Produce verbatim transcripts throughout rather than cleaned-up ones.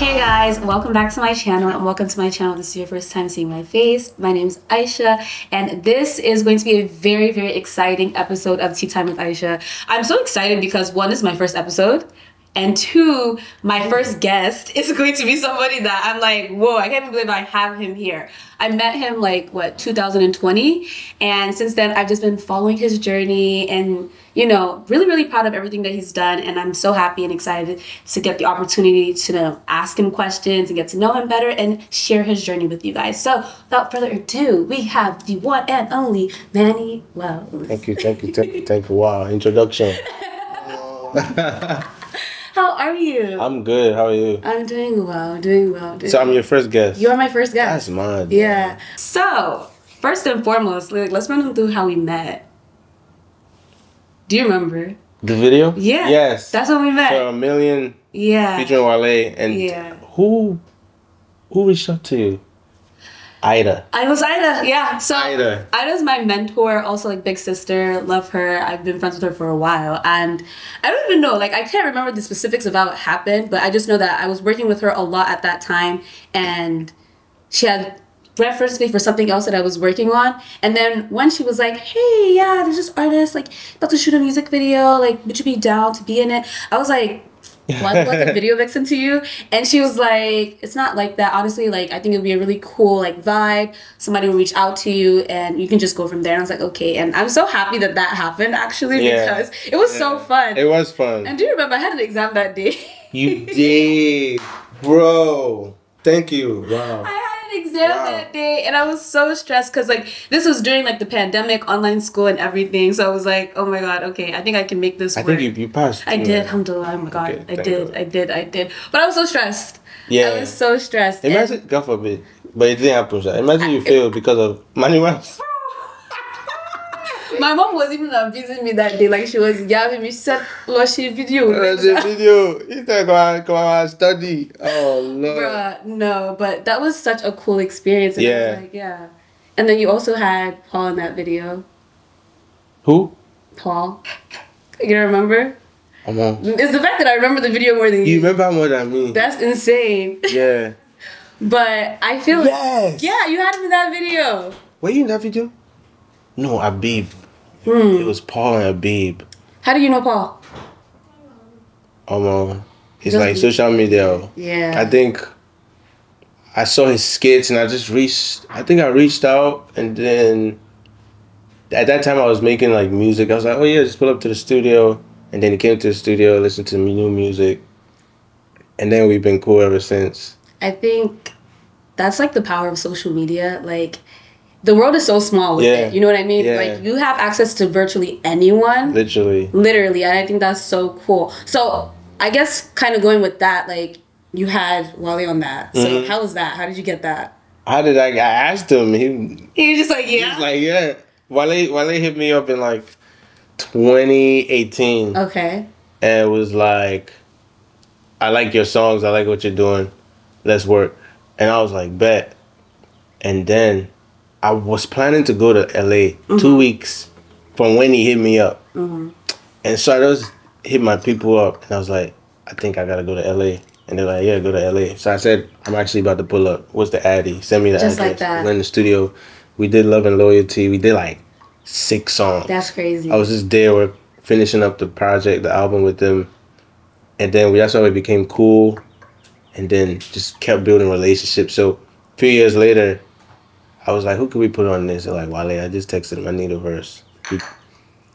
Hey guys, welcome back to my channel, and welcome to my channel. This is your first time seeing my face. My name is Aisha, and this is going to be a very, very exciting episode of Tea Time with Aisha. I'm so excited because one, this is my first episode, and two, my first guest is going to be somebody that I'm like, whoa, I can't even believe I have him here. I met him like, what, two thousand twenty, and since then I've just been following his journey and, you know, really, really proud of everything that he's done, and I'm so happy and excited to get the opportunity to, you know, ask him questions and get to know him better and share his journey with you guys. So, without further ado, we have the one and only Mannywellz. Thank you, thank you, thank you, thank you. Wow, introduction. How are you? I'm good. How are you? I'm doing well, doing well. Doing so I'm your first guest. You are my first guest. That's mine. Yeah. Man. So, first and foremost, like, let's run them through how we met. Do you remember the video? Yeah. Yes. That's when we met. For a million. Yeah. Featuring Wale. And yeah. who who reached out to you? Ida. I was Ida. Yeah. So Ida. Ida's my mentor, also like big sister. Love her. I've been friends with her for a while, and I don't even know. Like, I can't remember the specifics of how it happened, but I just know that I was working with her a lot at that time, and she had referenced me for something else that I was working on. And then when she was like, hey, yeah, there's this artist like about to shoot a music video, like would you be down to be in it? I was like, well, I like a video vixen to you. And she was like, it's not like that, honestly. Like, I think it would be a really cool like vibe. Somebody will reach out to you and you can just go from there. And I was like, okay. And I'm so happy that that happened, actually, yeah. because it was yeah. so fun. It was fun. And do you remember I had an exam that day? You did, bro. Thank you. Wow. I exam wow. that day, and I was so stressed because like this was during like the pandemic, online school and everything, so I was like, oh my god, okay, I think I can make this I work. think you, you passed. I did, alhamdulillah. Oh my god, okay, I did god. I did I did but I was so stressed. Yeah, I was so stressed. Imagine, God forbid, but it didn't happen. So imagine you failed because of Mannywellz. My mom was even abusing me that day. Like, she was yelling me. She said, "Watch a video." Watch a video. She said, "Come on, come on, study." Oh no. Bruh, no, but that was such a cool experience. And yeah. I was like, yeah. And then you also had Paul in that video. Who? Paul. You remember? I know. It's the fact that I remember the video more than you. You remember more than me. That's insane. Yeah. But I feel. Yes. Like, yeah, you had him in that video. Were you in that video? No, Habib. Mm. It was Paul and Habib. How do you know Paul? Um, uh, it's like social media. Yeah. I think I saw his skits and I just reached, I think I reached out, and then at that time I was making like music. I was like, oh yeah, just pull up to the studio. And then he came to the studio, listened to new music. And then we've been cool ever since. I think that's like the power of social media. Like, the world is so small with yeah. it, you know what I mean? Yeah. Like, you have access to virtually anyone. Literally. Literally, and I think that's so cool. So, I guess kind of going with that, like, you had Wale on that. So, mm-hmm. how was that? How did you get that? How did I, I asked him. He, he was just like, yeah? He was like, yeah. Wale, Wale hit me up in, like, twenty eighteen. Okay. And it was like, I like your songs. I like what you're doing. Let's work. And I was like, bet. And then I was planning to go to L A mm-hmm. two weeks from when he hit me up. Mm-hmm. And so I just hit my people up, and I was like, I think I got to go to L A. And they're like, yeah, go to L A. So I said, I'm actually about to pull up. What's the addy? Send me the just address. Just like that. We're in the studio. We did Love and Loyalty. We did like six songs. That's crazy. I was just there. We're finishing up the project, the album with them. And then we, that's how we became cool. And then just kept building relationships. So a few years later, I was like, who can we put on this? They're like, Wale. I just texted him, I need a verse. He, he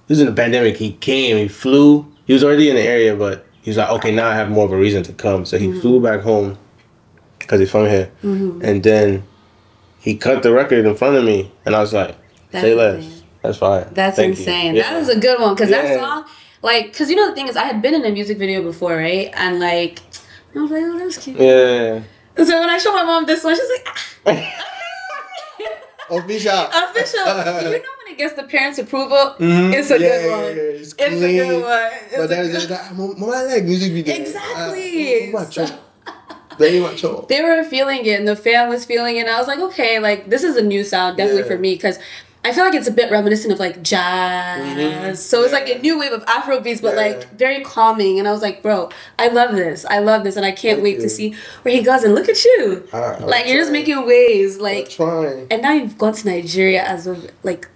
was in the pandemic. He came, he flew. He was already in the area, but he was like, okay, now I have more of a reason to come. So he mm-hmm. flew back home because he's from here. Mm-hmm. And then he cut the record in front of me. And I was like, that's say insane. less. That's fine. That's Thank insane. Yeah. That was a good one. Because yeah. that song, like, because you know the thing is, I had been in a music video before, right? And like, I was like, oh, that was cute. Yeah. So when I showed my mom this one, she's like, ah. Official. Official. You know when it gets the parents' approval, mm-hmm. it's a yeah, good one. Yeah, yeah. It's, it's a good one. It's but then just that, Mom, I like music videos. Exactly. Uh, so very much. They were feeling it, and the fan was feeling it. And I was like, okay, like this is a new sound, definitely yeah. for me, because I feel like it's a bit reminiscent of like jazz. Mm-hmm. So it's yeah. like a new wave of Afrobeats, but yeah. like very calming. And I was like, bro, I love this. I love this. And I can't Thank wait you. to see where he goes. And look at you. I, like trying. You're just making waves. Like, trying. And now you've gone to Nigeria as of like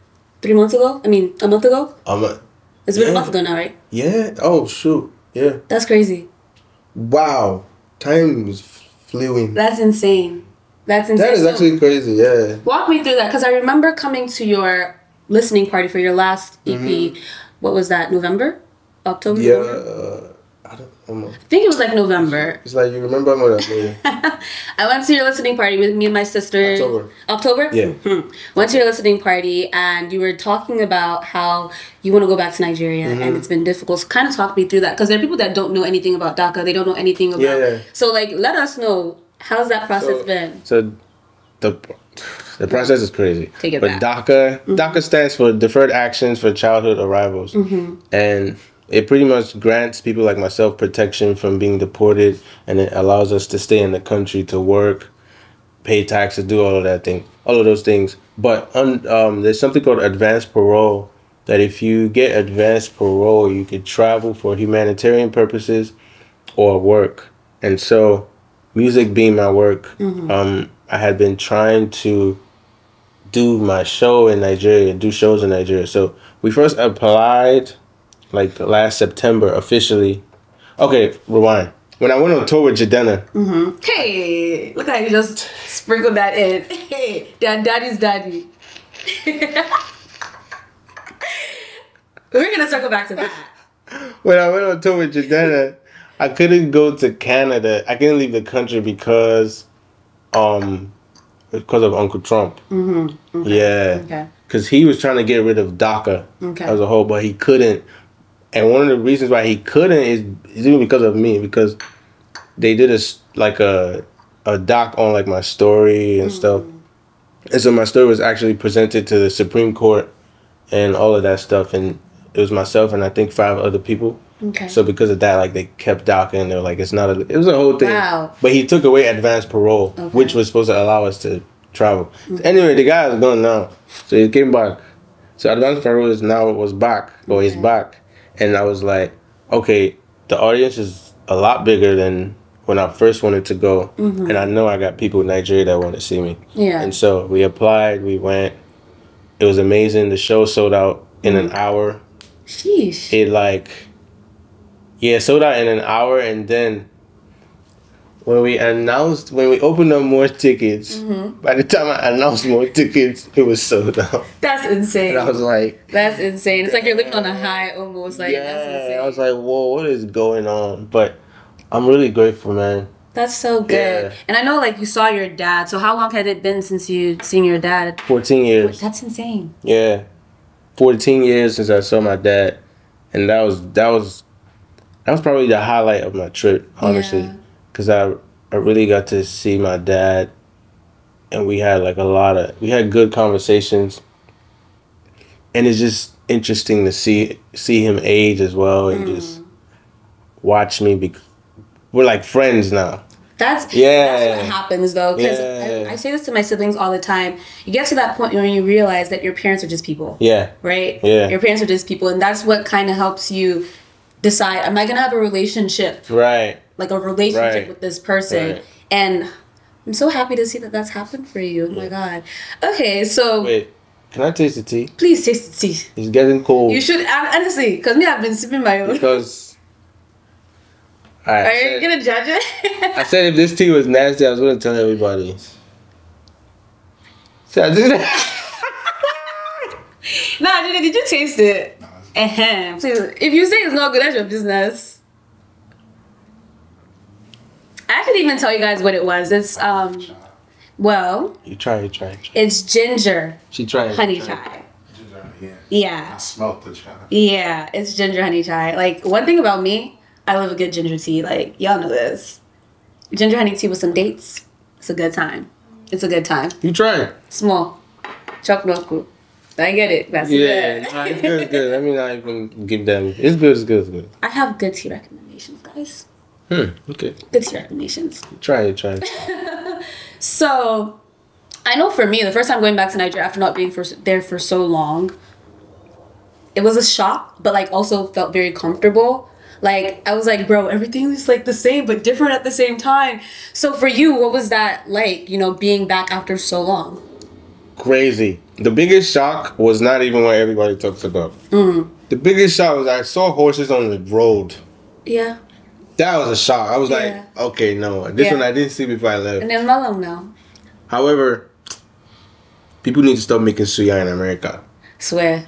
three months ago. I mean, a month ago. I'm a, it's been yeah. a month ago now, right? Yeah. Oh, shoot. Yeah. That's crazy. Wow. Time was flewing. That's insane. That's insane. That is actually crazy, yeah. Walk me through that, because I remember coming to your listening party for your last E P. Mm-hmm. What was that, November? October? Yeah, uh, I don't know. I think it was like November. It's like, you remember more than me. I went to your listening party with me and my sister. October. October? Yeah. Mm-hmm. Went to your listening party, and you were talking about how you want to go back to Nigeria, mm-hmm. and it's been difficult. So kind of talk me through that, because there are people that don't know anything about DACA. They don't know anything about... Yeah, yeah. So, like, let us know... How's that process so, been? So, the the process is crazy. Take it but back. DACA, mm-hmm. DACA stands for Deferred Actions for Childhood Arrivals. Mm-hmm. And it pretty much grants people like myself protection from being deported. And it allows us to stay in the country to work, pay taxes, do all of that thing. All of those things. But un, um, there's something called advanced parole. That if you get advanced parole, you could travel for humanitarian purposes or work. And so... music being my work, mm-hmm. um, I had been trying to do my show in Nigeria, do shows in Nigeria. So we first applied like last September officially. Okay, rewind. When I went on tour with Jidenna. Mm-hmm. Hey, look like you just sprinkled that in. Hey, dad, daddy's daddy. We're going to circle back to that. When I went on tour with Jidenna, I couldn't go to Canada. I couldn't leave the country because, um, because of Uncle Trump. Mm-hmm. Okay. Yeah, because okay. he was trying to get rid of DACA okay. as a whole, but he couldn't. And one of the reasons why he couldn't is, is even because of me, because they did a like a a doc on like my story and mm. stuff, and so my story was actually presented to the Supreme Court and all of that stuff, and it was myself and I think five other people. Okay. So because of that, like, they kept DACA and they were like, it's not a... It was a whole thing. Wow. But he took away advanced parole, okay. which was supposed to allow us to travel. Mm-hmm. Anyway, the guy is gone now. So he came back. So advanced parole is now was back. Or okay. he's back. And I was like, okay, the audience is a lot bigger than when I first wanted to go. Mm-hmm. And I know I got people in Nigeria that want to see me. Yeah. And so we applied. We went. It was amazing. The show sold out in mm-hmm. an hour. Sheesh. It, like... Yeah, sold out in an hour, and then when we announced, when we opened up more tickets, mm-hmm. by the time I announced more tickets, it was sold out. That's insane. And I was like... That's insane. It's like you're living on a high almost. Like, yeah, that's insane. I was like, whoa, what is going on? But I'm really grateful, man. That's so good. Yeah. And I know, like, you saw your dad. So how long had it been since you'd seen your dad? fourteen years. That's insane. Yeah. fourteen years since I saw my dad. And that was that was... That was probably the highlight of my trip, honestly, because yeah. I, I really got to see my dad, and we had like a lot of, we had good conversations, and it's just interesting to see see him age as well and mm. just watch me be, we're like friends now. That's, yeah. that's what happens, though, because yeah. I, I say this to my siblings all the time. You get to that point when you realize that your parents are just people. Yeah. Right? Yeah. Your parents are just people, and that's what kind of helps you decide, am I going to have a relationship? Right. Like a relationship right. with this person. Right. And I'm so happy to see that that's happened for you. Oh, yeah. my God. Okay, so... Wait, can I taste the tea? Please taste the tea. It's getting cold. You should, honestly, because me, I've been sipping my own. Because... I Are said, you going to judge it? I said if this tea was nasty, I was going to tell everybody. So I did that. Nah, Jide, did you taste it? Uh-huh. Please, if you say it's not good, that's your business. I could even tell you guys what it was. It's um, well. You try, you try. You try. It's ginger. She tried. Honey try. chai. Ginger, yeah. Yeah. I smelled the chai. Yeah, it's ginger honey chai. Like, one thing about me, I love a good ginger tea. Like, y'all know this. Ginger honey tea with some dates. It's a good time. It's a good time. You try it. Small. Chop no. I get it. That's yeah, good. Yeah, it's good, it's good. I mean, I even give them. It's good, it's good, it's good. I have good tea recommendations, guys. Hmm, okay. Good tea recommendations. Try it, try it. So, I know for me, the first time going back to Nigeria after not being for, there for so long, it was a shock, but like also felt very comfortable. Like I was like, bro, everything is like the same but different at the same time. So for you, what was that like, you know, being back after so long? Crazy. The biggest shock was not even what everybody talks about. Mm-hmm. The biggest shock was I saw horses on the road. Yeah. That was a shock. I was yeah. like, okay, no. This yeah. one I didn't see before I left. And then Malone now. However, people need to stop making suya in America. Swear.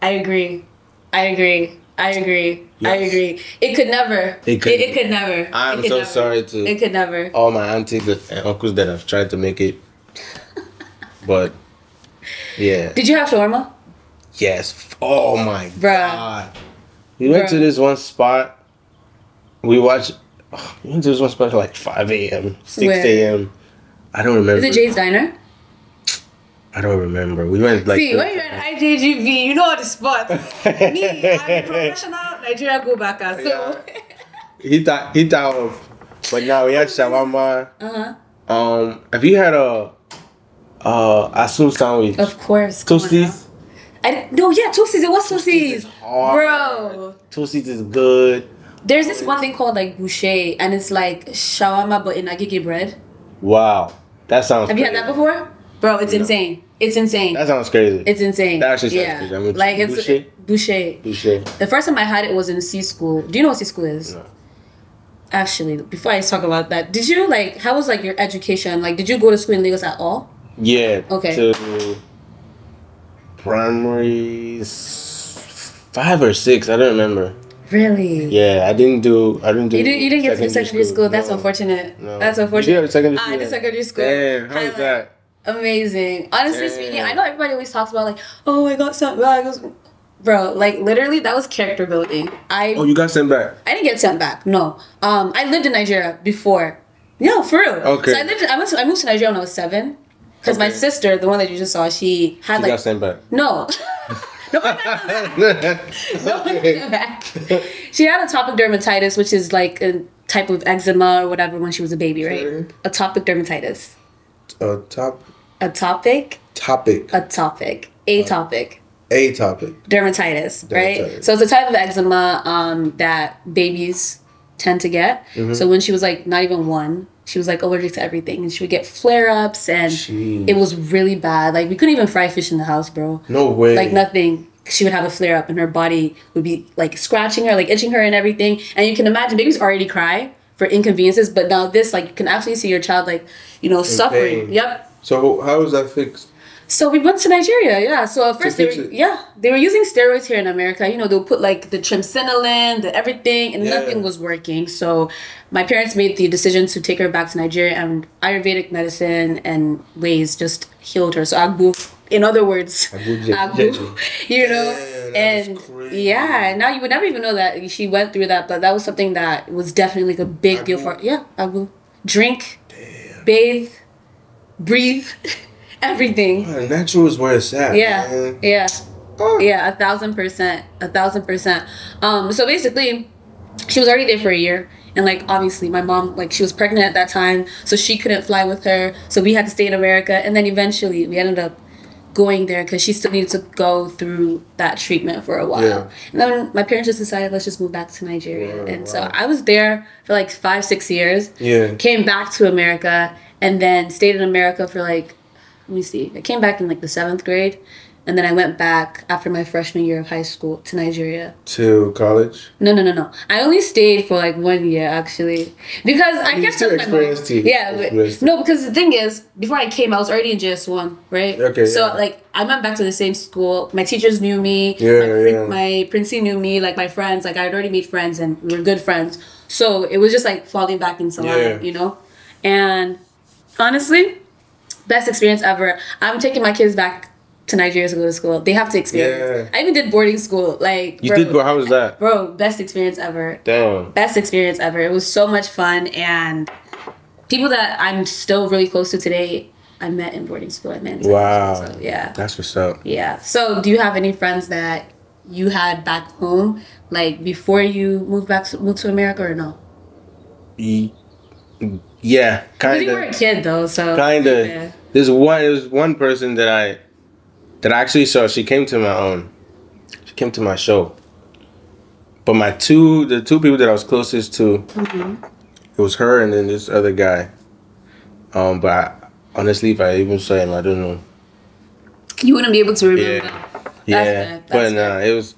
I agree. I agree. I agree. Yes. I agree. It could never. It could, it, it could never. I'm could so never. sorry to it could never. all my aunties and uncles that have tried to make it. But, yeah. Did you have shawarma? Yes. Oh, my Bruh. God. We went Bruh. to this one spot. We watched. Oh, we went to this one spot at like five A M, six A M I don't remember. Is it Jay's Diner? I don't remember. We went like. See, when you're at I J G V, you know all the spots. Me, I'm a professional Nigeria go backer. So. Yeah. He thought he thought of, but now we had shawarma. Uh huh. Um, have you had a, uh, asun sandwich? Of course. Toasties. I no, yeah, Toasties. It was Toasties, bro. Toasties is good. There's this one thing called like bouché, and it's like shawarma but in agege bread. Wow, that sounds. Have crazy. you had that before? Bro, it's no. insane. It's insane. That sounds crazy. It's insane. That actually sounds yeah. crazy. I mean, like it's bouché? bouché. Bouché. The first time I had it was in C school. Do you know what C school is? No. Actually, before I talk about that, did you like how was like your education? Like, did you go to school in Lagos at all? Yeah. Okay. To primary five or six, I don't remember. Really? Yeah, I didn't do. I didn't do. You didn't, you didn't get to secondary school. school. That's no. unfortunate. No. That's unfortunate. You did secondary school. I did secondary school. Damn, how is that? Amazing. Honestly Damn. speaking, I know everybody always talks about like, oh, I got sent back. Bro, like literally, that was character building. I. Oh, you got sent back. I didn't get sent back. No. Um, I lived in Nigeria before. No, for real. Okay. So I lived. I went to, I moved to Nigeria when I was seven. Because okay. my sister, the one that you just saw, she had she like. You got sent back. No. No, no, no, no. no okay. back. She had atopic dermatitis, which is like a type of eczema or whatever when she was a baby, right? Sorry. Atopic dermatitis. Atop. Atopic. Topic. Atopic. Atopic. Atopic. Dermatitis, dermatitis, right? So it's a type of eczema um, that babies tend to get. Mm-hmm. So when she was like not even one, she was like allergic to everything, and she would get flare-ups, and Jeez. it was really bad. Like we couldn't even fry fish in the house, bro. No way. Like nothing. She would have a flare-up, and her body would be like scratching her, like itching her, and everything. And you can imagine babies already cry for inconveniences, but now this, like, you can actually see your child, like, you know, in suffering. Pain. Yep. So how was that fixed? So we went to Nigeria, yeah. So at first, they were, yeah, they were using steroids here in America. You know, they'll put like the triamcinolone, the everything, and yeah. nothing was working. So my parents made the decision to take her back to Nigeria, and Ayurvedic medicine and ways just healed her. So Agbo, in other words, Agbo, you know, yeah, and yeah, now you would never even know that she went through that, but that was something that was definitely like a big Agbo. deal for her. Yeah, Agbo, drink, Damn. bathe, breathe. Everything. Oh, natural is where it's at. Yeah, man. yeah, oh. yeah. A thousand percent, a thousand percent. Um, so basically, she was already there for a year, and like obviously, my mom, like she was pregnant at that time, so she couldn't fly with her, so we had to stay in America, and then eventually we ended up going there because she still needed to go through that treatment for a while. Yeah. And then my parents just decided let's just move back to Nigeria, yeah, and wow. so I was there for like five, six years. Yeah. Came back to America and then stayed in America for like. Let me see. I came back in like the seventh grade, and then I went back after my freshman year of high school to Nigeria. To college? No, no, no, no. I only stayed for like one year actually, because I, I mean, kept still experienced it. Yeah, but, no, because the thing is, before I came, I was already in J S one, right? Okay. So yeah. like, I went back to the same school. My teachers knew me. Yeah, my, yeah. My Princey knew me. Like my friends, like I had already made friends, and we were good friends. So it was just like falling back in someone, yeah. you know, and honestly. Best experience ever. I'm taking my kids back to Nigeria to go to school. They have to experience. Yeah. I even did boarding school. Like you bro, did, but how was that? Bro, best experience ever. Damn. Best experience ever. It was so much fun, and people that I'm still really close to today, I met in boarding school. I met. In wow. School, so yeah. That's what's up. Yeah. So, do you have any friends that you had back home, like before you moved back to, moved to America, or no? E Yeah, kind of. You were a kid though, so. Kind of. Yeah. There's one. There's one person that I that I actually saw. She came to my own. She came to my show. But my two, the two people that I was closest to, mm-hmm. it was her and then this other guy. Um, but I, honestly, if I even saw him, I don't know. You wouldn't be able to remember. Yeah, yeah. That's that's but nah, it was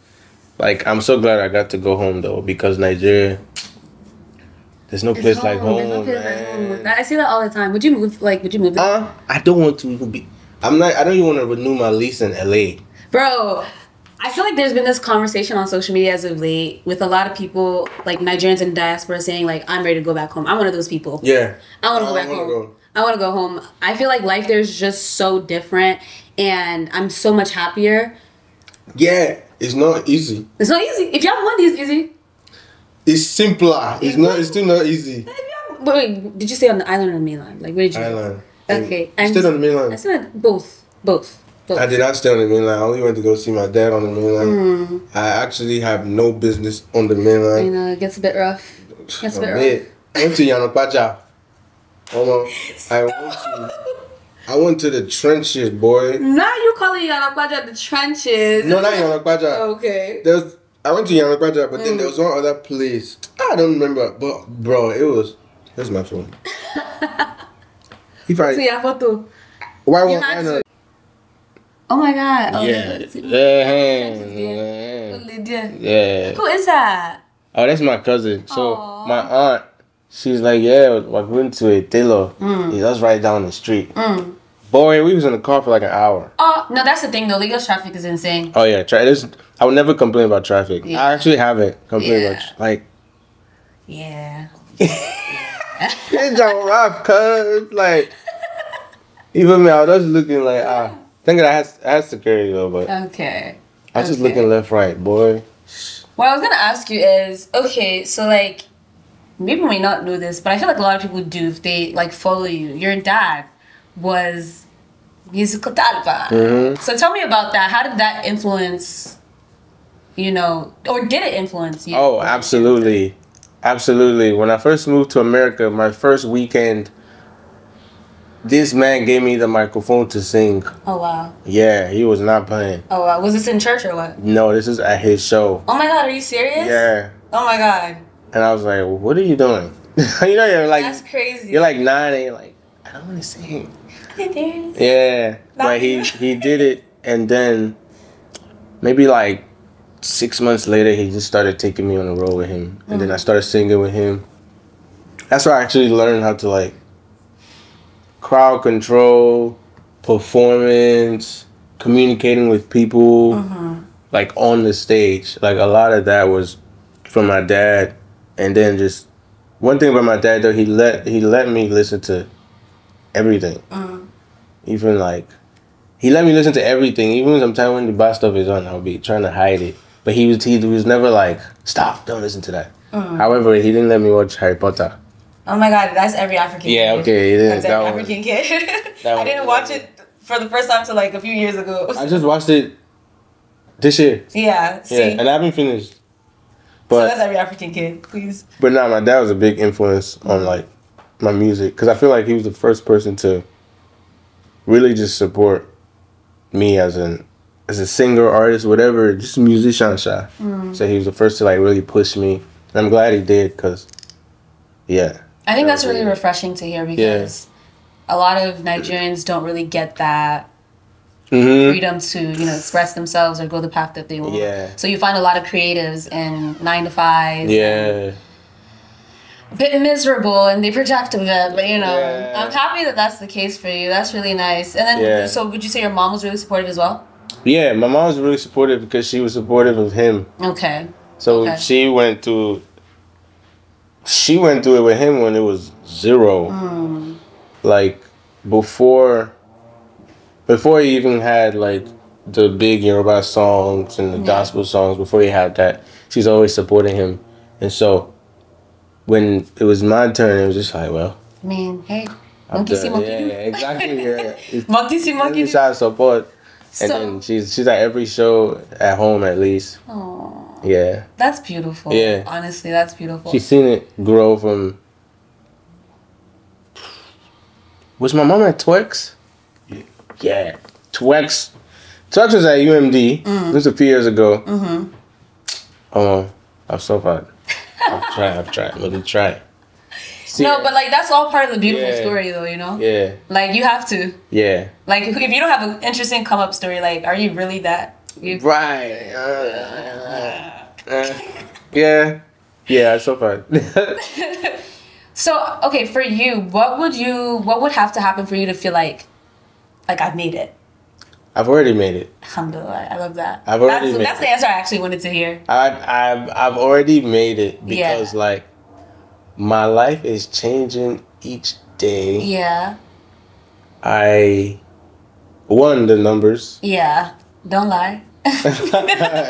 like I'm so glad I got to go home though, because Nigeria, there's no it's place home. like home. There's no place man. like home. I see that all the time. Would you move? Like, would you move? Uh, I don't want to be. I'm not. I don't even want to renew my lease in L A. Bro. I feel like there's been this conversation on social media as of late with a lot of people, like Nigerians in diaspora, saying like, I'm ready to go back home. I'm one of those people. Yeah. I want to go back home. Go. I want to go home. I feel like life there is just so different and I'm so much happier. Yeah. It's not easy. It's not easy. If y'all want it's easy. It's simpler. It's, it's not. It's still not easy. But wait, did you stay on the island or the mainland? Like, where did you Island. Go? Okay. I stayed on the mainland. I stayed on both. Both. But I did not stay on the mainland. I only went to go see my dad on the mainland. Mm. I actually have no business on the mainland. You know, it gets a bit rough. It gets a bit I rough. I went to Yanopacha. Hold on. I went, to, I went to the trenches, boy. Now you calling Yanopacha the trenches. No, not Yanopacha. Okay. There's, I went to Yanopacha, but mm. then there was one other place. I don't remember. But, bro, it was... Here's my phone. if I... See your photo. Why won't I know? Oh my god. Oh, yeah. Yeah. Yeah. Who is that? Oh, that's my cousin. So Aww. my aunt, she's like, yeah, I went to a tailor. Mm. Yeah, that's right down the street. Mm. Boy, we was in the car for like an hour. Oh, no, that's the thing though. Lagos traffic is insane. Oh yeah. Tra this, I would never complain about traffic. Yeah. I actually haven't complained yeah. about like. Yeah. It's all rough, cuz. Like, even me, I was looking like, ah. Thank God I had, I had security though, but okay. I was okay. just looking left, right, boy. What I was gonna ask you is, okay, so like, people may not know this, but I feel like a lot of people do if they like follow you. Your dad was musical talba. Mm-hmm. So tell me about that. How did that influence, you know, or did it influence you? Oh, absolutely, absolutely. When I first moved to America, my first weekend. This man gave me the microphone to sing. Oh, wow. Yeah, he was not playing. Oh, wow. Was this in church or what? No, this is at his show. Oh, my God. Are you serious? Yeah. Oh, my God. And I was like, what are you doing? You know, you're like... That's crazy. You're like nine and you're like, I don't want to sing. I didn't dance. Yeah. But he, he did it. And then maybe like six months later, he just started taking me on the road with him. And mm. then I started singing with him. That's where I actually learned how to like... crowd control, performance, communicating with people, uh-huh. like on the stage. Like a lot of that was from my dad. And then just one thing about my dad though, he let he let me listen to everything. Uh-huh. Even like he let me listen to everything. Even sometimes when the bad stuff is on, I'll be trying to hide it. But he was he was never like, stop, don't listen to that. Uh-huh. However, he didn't let me watch Harry Potter. Oh my God, that's every African yeah, kid. Yeah, okay, it is. That's every that African one. kid. I didn't watch it for the first time until like a few years ago. I just watched it this year. Yeah, see? Yeah, and I haven't finished. But, so that's every African kid, please. But nah, my dad was a big influence on like my music. Because I feel like he was the first person to really just support me as an as a singer, artist, whatever, just musician shy. Mm. So he was the first to like really push me. And I'm glad he did because, yeah. I think that's really refreshing to hear because yeah. a lot of Nigerians don't really get that mm-hmm. freedom to, you know, express themselves or go the path that they want. Yeah. So you find a lot of creatives in nine to five. Yeah. A bit miserable and they project a bit, but you know, yeah. I'm happy that that's the case for you. That's really nice. And then, yeah. so would you say your mom was really supportive as well? Yeah, my mom was really supportive because she was supportive of him. Okay. So okay. she went to. She went through it with him when it was zero. Mm. Like, before before he even had, like, the big Yoruba songs and the yeah. gospel songs, before he had that, she's always supporting him. And so, when it was my turn, it was just like, well... I mean, hey, monkey see, monkey do. Yeah, exactly. Yeah. Monkey see, monkey do. support. So, and then she's, she's at every show at home, at least. Aww. Yeah. That's beautiful. Yeah. Honestly, that's beautiful. She's seen it grow from... Was my mom at Twix? Yeah. Twex. Twex was at U M D. Mm. This was a few years ago. Mm-hmm. Oh, I've suffered. I've tried, I've tried. Let me try. See, no, but like that's all part of the beautiful yeah. story though, you know? Yeah. Like you have to. Yeah. Like if you don't have an interesting come up story, like are you really that? You... Right. Uh, uh, uh, yeah. Yeah, I suffered. So, okay, for you, what would you, what would have to happen for you to feel like, like I've made it? I've already made it. Alhamdulillah, I love that. I've already that's, made that's it. That's the answer I actually wanted to hear. I've, I've, I've already made it because yeah. like, my life is changing each day. Yeah. I, one, the numbers. Yeah, don't lie.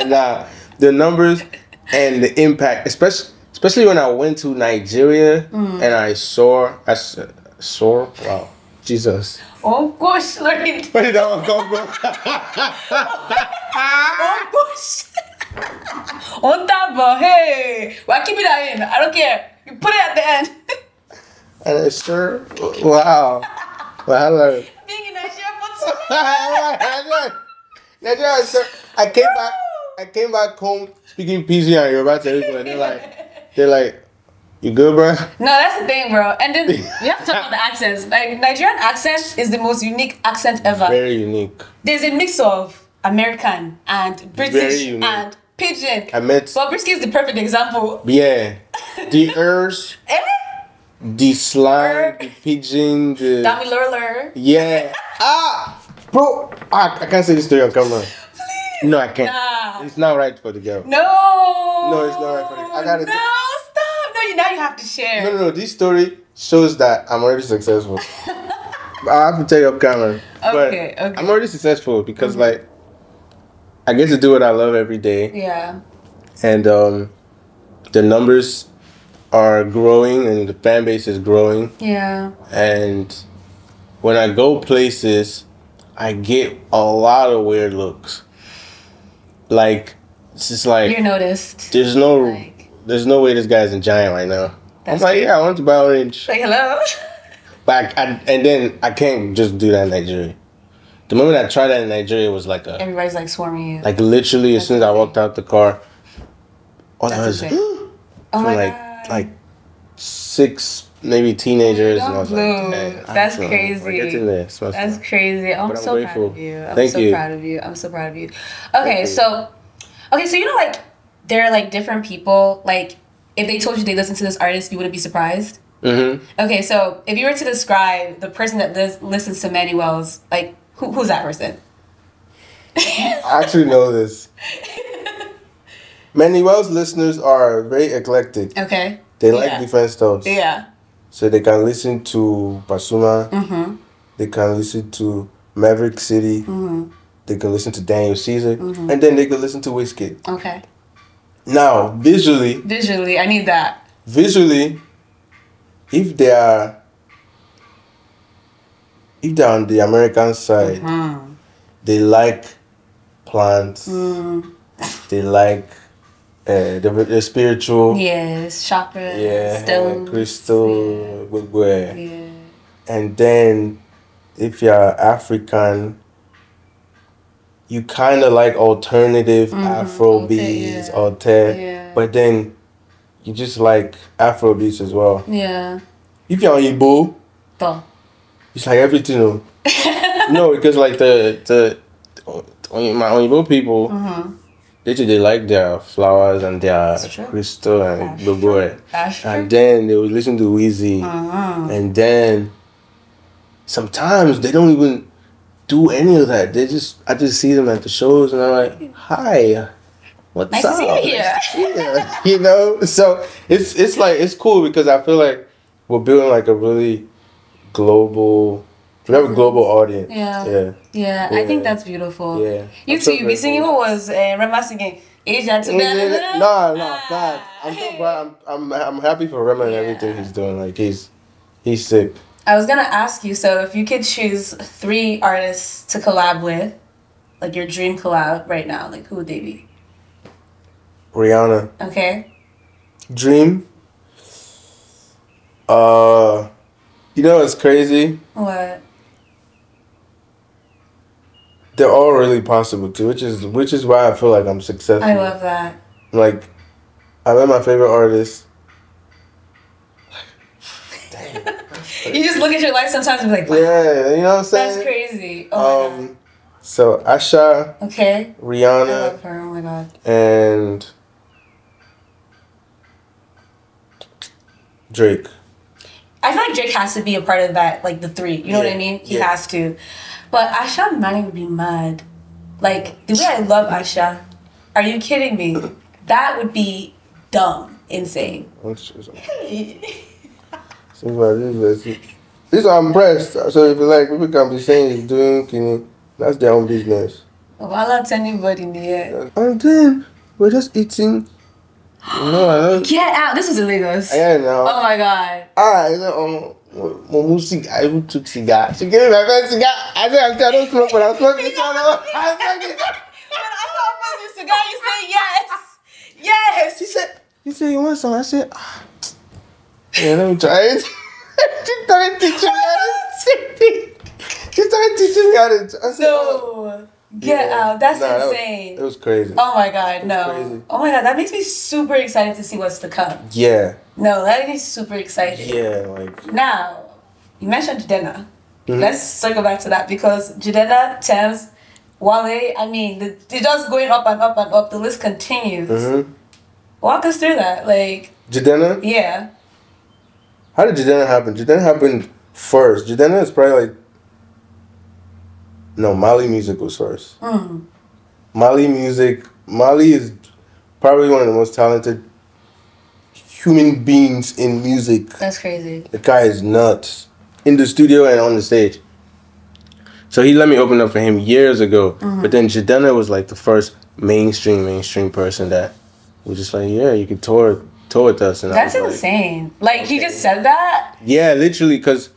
Nah, the numbers and the impact, especially, Especially when I went to Nigeria mm. and I saw, I saw, wow, Jesus. Oh gosh, Lord. Where did that one come from? Oh gosh. On table, hey. Well, keep it at the end. I don't care. You put it at the end. And I sure, wow. Well, hello. Being in Nigeria for two years. Nigeria, sir. I came back, I came back home speaking P C and you're about to everyone. And they're like, They're like, you good, bro? No, that's the thing, bro. And then you have to talk about the accents. Like, Nigerian accent is the most unique accent ever. Very unique. There's a mix of American and British and Pidgin. I met... Bobrisky is the perfect example. Yeah. The Ers, the slang, the Pidgin, the... Dami Lurler. Yeah. Ah! Bro, ah, I can't say this story on camera. Please. No, I can't. Nah. It's not right for the girl. No. No, it's not right for the girl. I gotta... No. Now you have to share. No, no, no. This story shows that I'm already successful. I have to tell you up camera. Okay, okay. I'm already successful because, mm-hmm. like, I get to do what I love every day. Yeah. And um, the numbers are growing and the fan base is growing. Yeah. And when I go places, I get a lot of weird looks. Like, it's just like... You're noticed. There's no... Like, there's no way this guy's in Giant right now. That's I'm like, yeah, I want to buy orange. Like, hello? But I, I, and then I can't just do that in Nigeria. The moment I tried that in Nigeria, it was like a... Everybody's like swarming you. Like literally That's as soon as I walked out the car, all I was like, oh my like, God. Like six, maybe teenagers. Don't and I was bloom. Like, That's I'm crazy. Like, in there. That's fun. Crazy. I'm, I'm so grateful. Proud of you. I'm Thank so you. proud of you. I'm so proud of you. Okay, Thank so... Okay, so you know like... There are like different people. Like, if they told you they listen to this artist, you wouldn't be surprised. Mm-hmm. Okay, so if you were to describe the person that lis listens to Mannywellz, like, who who's that person? I actually know this. Mannywellz listeners are very eclectic. Okay. They like yeah. different stuff. Yeah. So they can listen to Pasuma. Mm-hmm. They can listen to Maverick City. Mm-hmm. They can listen to Daniel Caesar, mm-hmm. and then they can listen to Wizkid. Okay. Now, visually... Visually, I need that. Visually, if they are... If they're on the American side, mm-hmm. they like plants. Mm. They like uh, the, the spiritual... Yes, chakras, yeah, stones. Crystal, yeah. yeah. And then, if you're African... You kind of like alternative mm-hmm. Afro beats, yeah. alter, yeah. but then you just like Afro beats as well. Yeah. If you're on Igbo, it's like everything. No, because like the the, the my Igbo people, mm-hmm. they they like their flowers and their crystal and Igbo, and then they would listen to Weezy, mm-hmm. and then sometimes they don't even. Do any of that? They just I just see them at the shows and I'm like, hi, what's nice up? To see you, nice to see you. You know, so it's it's like it's cool because I feel like we're building like a really global, we have a global audience. Yeah, yeah, yeah. yeah. I think that's beautiful. Yeah, you too. You be singing. What was uh, Rema singing? Asia to Ghana. No, no, God. I'm so glad. I'm I'm I'm happy for Rema and yeah. everything he's doing. Like he's he's sick. I was gonna ask you, so if you could choose three artists to collab with, like your dream collab right now, like who would they be? Rihanna. Okay. Dream. Uh, you know what's crazy? What? They're all really possible too, which is which is why I feel like I'm successful. I love that. Like, I met my favorite artist. Dang. You just look at your life sometimes and be like, wow. Yeah, you know what I'm saying? That's crazy. Oh um, my God. So Aisha. Okay. Rihanna. I love her. Oh my God. And Drake. I feel like Drake has to be a part of that, like the three. You know yeah. what I mean? He yeah. has to. But Aisha and Manny would be mad. Like, the way I love Aisha. Are you kidding me? That would be dumb, insane. These are impressed. So if you like, people can be saying he's doing, you know, that's their own business. Well, not anybody near. And then we're just eating. No, I don't. Get out! This was in Lagos. Yeah, no. Oh my God. Ah, I said, um, I even took cigar. She gave me my first cigar. I said, I don't smoke, but I smoke this one. I smoke this one. When I offered you cigar, you said yes, yes. She said, you said you want some. I said, ah, yeah, let me try it. She started teaching me how to. She started teaching me how to. I said, no. Get yeah. out. That's nah, insane. That was, it was crazy. Oh my God, no. Crazy. Oh my God, that makes me super excited to see what's to come. Yeah. No, that makes me super excited. Yeah, like. Now, you mentioned Jidenna. Mm-hmm. Let's circle back to that because Jidenna, Tems, Wale, I mean, the, they're just going up and up and up. The list continues. Mm-hmm. Walk us through that. Like. Jidenna? Yeah. How did Jidenna happen? Jidenna happened first. Jidenna is probably like. No, Mali Music was first. Mm. Mali Music, Mali is probably one of the most talented human beings in music. That's crazy. The guy is nuts. In the studio and on the stage. So he let me open up for him years ago. Mm-hmm. But then Jidenna was like the first mainstream, mainstream person that was just like, yeah, you can tour, tour with us. And that's insane. Like, like okay. He just said that? Yeah, literally, because...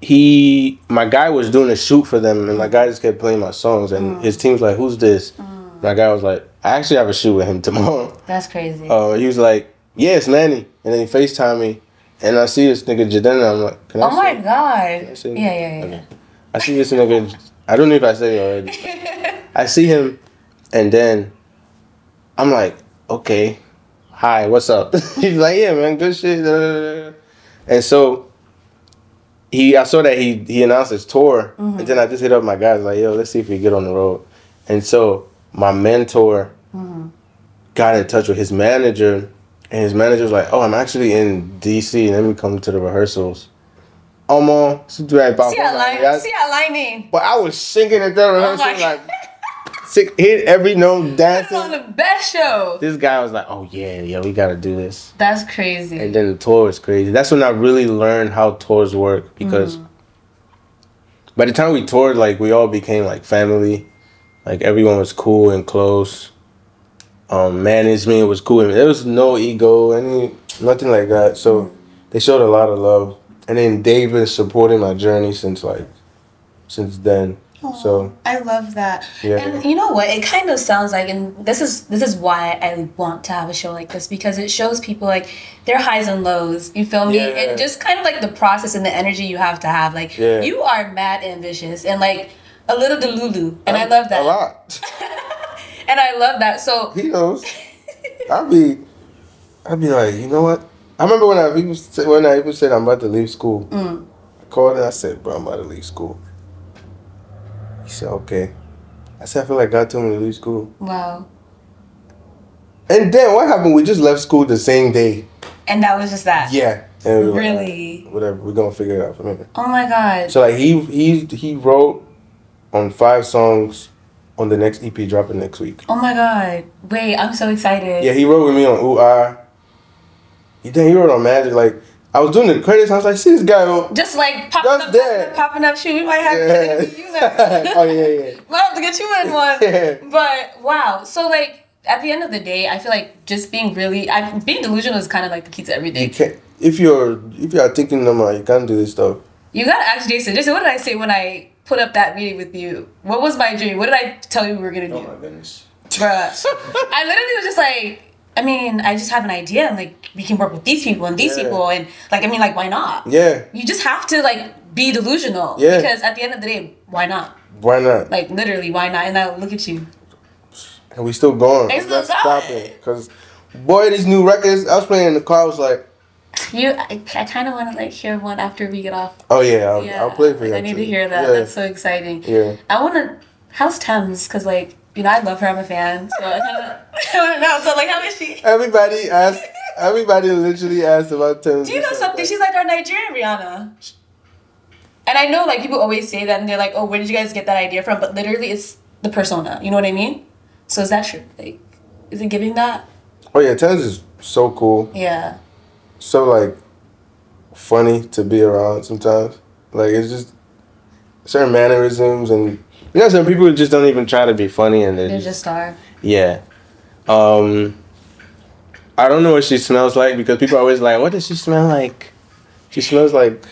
He, my guy was doing a shoot for them, and my guy just kept playing my songs, and mm. his team's like, "Who's this?" Mm. My guy was like, "I actually have a shoot with him tomorrow." That's crazy. Oh, uh, he was like, "Yeah, it's Nanny," and then he FaceTimed me, and I see this nigga Jidenna. I'm like, "Can I?" Oh my it? God! Can I yeah, yeah, yeah. Okay. I see this nigga. I don't know if I said it already. I see him, and then I'm like, "Okay, hi, what's up?" He's like, "Yeah, man, good shit." And so. He, I saw that he he announced his tour, mm-hmm. and then I just hit up my guys like, "Yo, let's see if we get on the road." And so my mentor mm-hmm. got in touch with his manager, and his manager was like, "Oh, I'm actually in D C Let me come to the rehearsals." Omo, see aligning. But I was singing at the rehearsal oh like, sick, hit every note, dancing. This is on the best show. This guy was like, "Oh yeah, yeah, we gotta do this." That's crazy. And then the tour was crazy. That's when I really learned how tours work because mm. by the time we toured, like we all became like family. Like everyone was cool and close. Um, management was cool. There was no ego, any nothing like that. So they showed a lot of love. And then Dave is supporting my journey since like since then. Oh, so I love that. Yeah. And you know what? It kind of sounds like, and this is this is why I want to have a show like this because it shows people like their highs and lows. You feel me? Yeah. And just kind of like the process and the energy you have to have. Like yeah. you are mad ambitious and like a little delulu, and I, I love that a lot. And I love that. So he knows. I'll be, I'll be like, you know what? I remember when I even said, when I even said I'm about to leave school. Mm. I called and I said, "Bro, I'm about to leave school." He said, "Okay." I said, "I feel like God told me to leave school." Wow. And then what happened? We just left school the same day. And that was just that? Yeah. And we really? Like, whatever. We're going to figure it out. Remember? Oh, my God. So, like, he, he, he wrote on five songs on the next E P dropping next week. Oh, my God. Wait, I'm so excited. Yeah, he wrote with me on Ooh Ahh. He, he wrote on Magic, like... I was doing the credits. I was like, "See this guy, oh, just like popping just up, there. popping up. Shoot, we might have yeah. to get you in." Oh yeah, yeah. Might have to get you in one. Yeah. But wow, so like at the end of the day, I feel like just being really, I being delusional is kind of like the key to everything. You can't, if you're if you're thinking normal, you can't do this stuff. You gotta ask Jason. Jason, what did I say when I put up that meeting with you? What was my dream? What did I tell you we were gonna do? Oh my goodness, bruh. I literally was just like. I mean, I just have an idea and like we can work with these people and these yeah. people and like I mean like why not? Yeah. You just have to like be delusional. Yeah. Because at the end of the day, why not? Why not? Like, literally, why not? And now look at you. And we still going. They still going. Because, boy, these new records, I was playing in the car, I was like... You, I, I kind of want to, like, hear one after we get off. Oh, yeah. I'll, yeah. I'll play for you. I need to hear that. Yeah. That's so exciting. Yeah. I want to... How's Tems? Because, like, you know, I love her. I'm a fan. So, I don't know. So, like, how is she? Everybody asked... Everybody literally asked about Tems. Do you know something? Like, she's like our Nigerian Rihanna. And I know, like, people always say that, and they're like, oh, where did you guys get that idea from? But literally, it's the persona. You know what I mean? So is that true? Like, is it giving that? Oh, yeah. Tems is so cool. Yeah. So, like, funny to be around sometimes. Like, it's just certain mannerisms. And, you know, some people just don't even try to be funny. And they just are. Yeah. Um, I don't know what she smells like, because people are always like, what does she smell like? She smells like...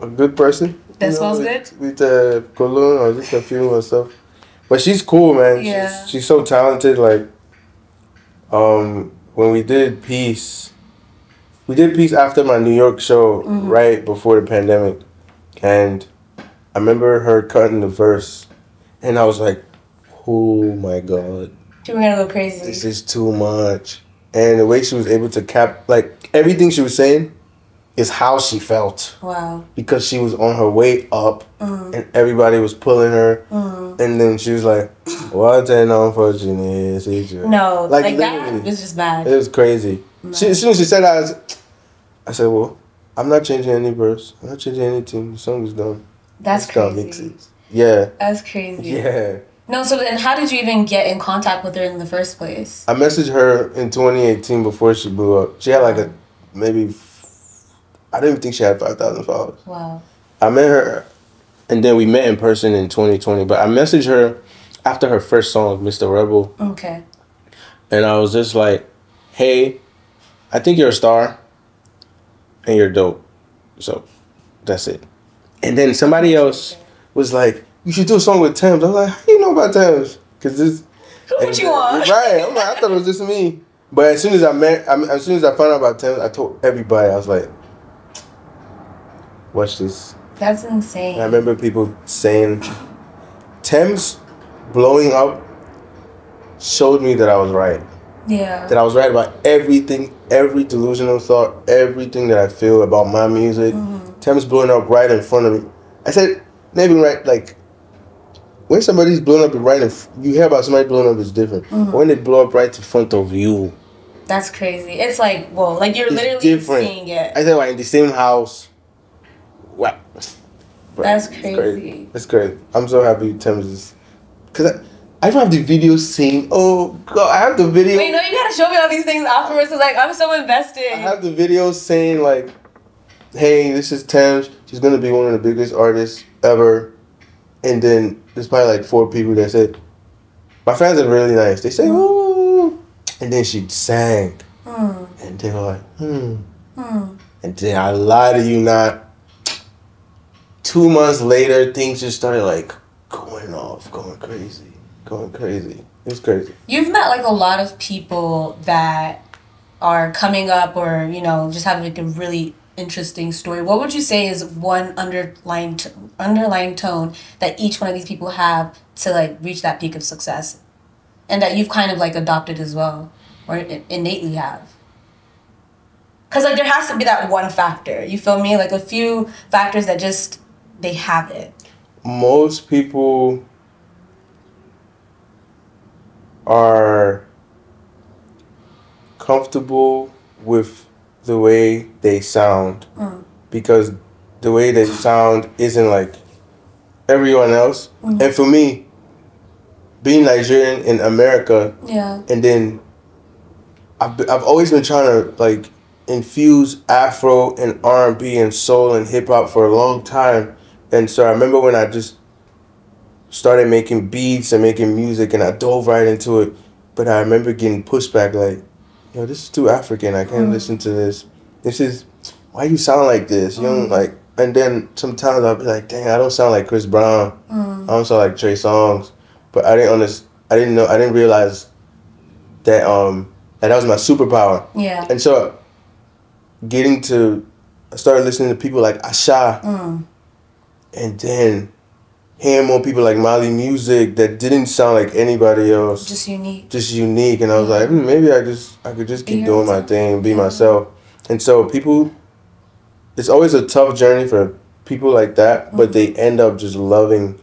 a good person. That smells good? With uh, cologne or just perfume or stuff. But she's cool, man. Yeah. She's, she's so talented. Like, um, when we did Peace, we did Peace after my New York show, mm-hmm. right before the pandemic. And I remember her cutting the verse. And I was like, oh my God. She was going to go crazy. This is too much. And the way she was able to cap, like, everything she was saying, is how she felt. Wow. Because she was on her way up, mm-hmm. and everybody was pulling her, mm-hmm. and then she was like, what an unfortunate situation. No, like, like that was just bad. It was crazy. No. She, as soon as she said that, I, was, I said, well, I'm not changing any verse. I'm not changing anything. The song is done. That's it's crazy. Mix it. Yeah. That's crazy. Yeah. No, so then how did you even get in contact with her in the first place? I messaged her in twenty eighteen before she blew up. She had like a, maybe... I didn't think she had five thousand followers. Wow. I met her, and then we met in person in twenty twenty. But I messaged her after her first song, Mister Rebel. Okay. And I was just like, hey, I think you're a star, and you're dope. So that's it. And then somebody else was like, you should do a song with Tems. I was like, how do you know about Tems? Because this... Who you on? Right. I'm like, I thought it was just me. But as soon as I met, I, as soon as I found out about Tems, I told everybody. I was like... Watch this. That's insane. And I remember people saying, Tems blowing up showed me that I was right. Yeah. That I was right about everything, every delusional thought, everything that I feel about my music. Mm-hmm. Tems blowing up right in front of me. I said, maybe right, like, when somebody's blowing up right in f you hear about somebody blowing up is different. Mm-hmm. When they blow up right in front of you. That's crazy. It's like, whoa, like you're it's literally different. Seeing it. I said, like, in the same house. Wow. Bro, that's crazy. Great. That's great. I'm so happy Tems is... Because I, I don't have the video scene. Oh, God. I have the video... Wait, no, you got to show me all these things afterwards. Like, I'm so invested. I have the video saying, like, hey, this is Tems. She's going to be one of the biggest artists ever. And then there's probably, like, four people that said... My fans are really nice. They say, ooh. And then she sang. Mm. And they were like, hmm. Mm. And then I lie to you not... Two months later, things just started, like, going off, going crazy, going crazy. It was crazy. You've met, like, a lot of people that are coming up or, you know, just having, like, a really interesting story. What would you say is one underlying, t underlying tone that each one of these people have to, like, reach that peak of success and that you've kind of, like, adopted as well or innately have? Because, like, there has to be that one factor, you feel me? Like, a few factors that just... They have it. Most people are comfortable with the way they sound mm. because the way they sound isn't like everyone else. Mm-hmm. And for me, being Nigerian in America, yeah, and then I've, I've always been trying to like infuse Afro and R and B and soul and hip hop for a long time. And so I remember when I just started making beats and making music and I dove right into it. But I remember getting pushback like, yo, this is too African. I can't mm. listen to this. This is, why you sound like this? You mm. know, like, and then sometimes I'll be like, dang, I don't sound like Chris Brown. Mm. I don't sound like Trey Songz. But I didn't understand, I didn't know, I didn't realize that, um, that, that was my superpower. Yeah. And so getting to, I started listening to people like Asha. Mm. And then hearing more people like Mali Music that didn't sound like anybody else. Just unique. Just unique. And I was like, mm, maybe I just I could just keep doing my thing and be myself. And so people, it's always a tough journey for people like that, mm-hmm. but they end up just loving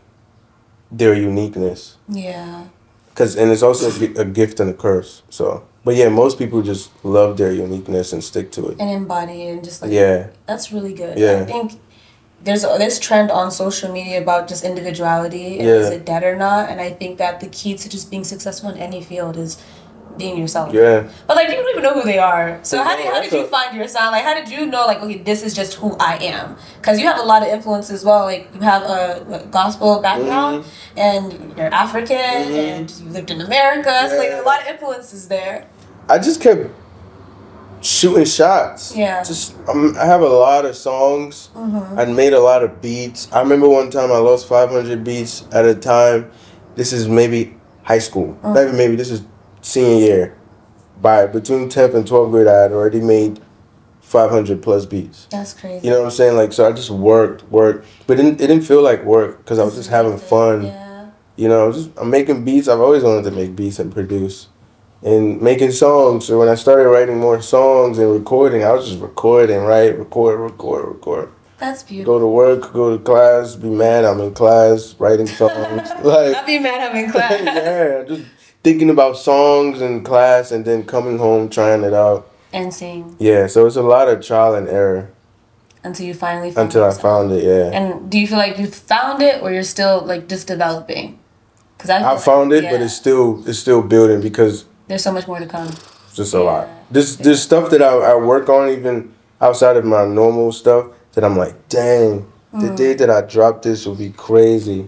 their uniqueness. Yeah. Cause, and it's also a gift and a curse. So, but yeah, most people just love their uniqueness and stick to it. And embody it and just like, yeah, that's really good. Yeah. I think there's this trend on social media about just individuality and yeah. is it dead or not? And I think that the key to just being successful in any field is being yourself. Yeah. But like people don't even know who they are. So how did, how did you find your sound? Like how did you know like, okay, this is just who I am? Because you have a lot of influence as well. Like you have a, a gospel background mm-hmm. and you're African mm-hmm. and you lived in America. Yeah. So like a lot of influences there. I just kept shooting shots. Yeah. Just um, I have a lot of songs. Mm-hmm. I made a lot of beats. I remember one time I lost five hundred beats at a time. This is maybe high school. Mm-hmm. Not even maybe, this is senior year. By between tenth and twelfth grade, I had already made five hundred plus beats. That's crazy. You know what I'm saying? Like, so I just worked, worked. But it didn't, it didn't feel like work because I was just having fun. Yeah. You know, just, I'm making beats. I've always wanted to make beats and produce. And making songs. So when I started writing more songs and recording, I was just recording, right? Record, record, record. That's beautiful. Go to work, go to class, be mad I'm in class, writing songs. Like I'll be mad I'm in class. Yeah, just thinking about songs in class and then coming home, trying it out. And sing. Yeah, so it's a lot of trial and error. Until you finally found it. Until yourself. I found it, yeah. And do you feel like you found it or you're still like just developing? Cause I, I like, found it, yeah. but it's still it's still building because there's so much more to come. Just a yeah. lot. There's, there's stuff that I, I work on even outside of my normal stuff that I'm like, dang, mm. the day that I drop this will be crazy.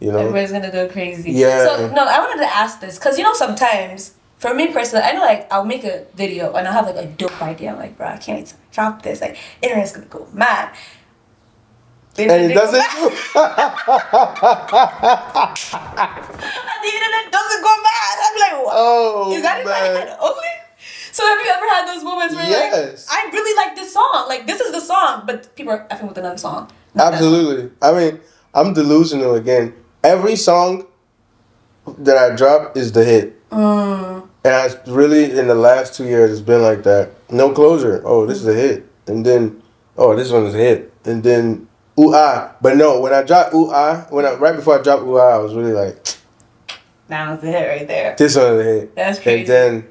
You know? Everybody's going to go crazy. Yeah. So, no, I wanted to ask this because, you know, sometimes, for me personally, I know, like, I'll make a video and I'll have, like, a dope idea. I'm like, bro, I can't wait to drop this. Like, internet's going to go mad. And it doesn't. The internet doesn't go mad. I'm like, what? Oh, is that in my head only? So have you ever had those moments where yes. you're like, I really like this song. Like, this is the song, but people are effing with another song. Absolutely. Song. I mean, I'm delusional again. Every song that I drop is the hit. Mm. And I really, in the last two years, it's been like that. No Closure. Oh, this is a hit. And then, oh, this one is a hit. And then, Ooh Ahh. But no, when I dropped Ooh Ahh, when I, right before I dropped Ooh Ahh, I was really like, that was the hit right there. This one was the hit. That's crazy. And then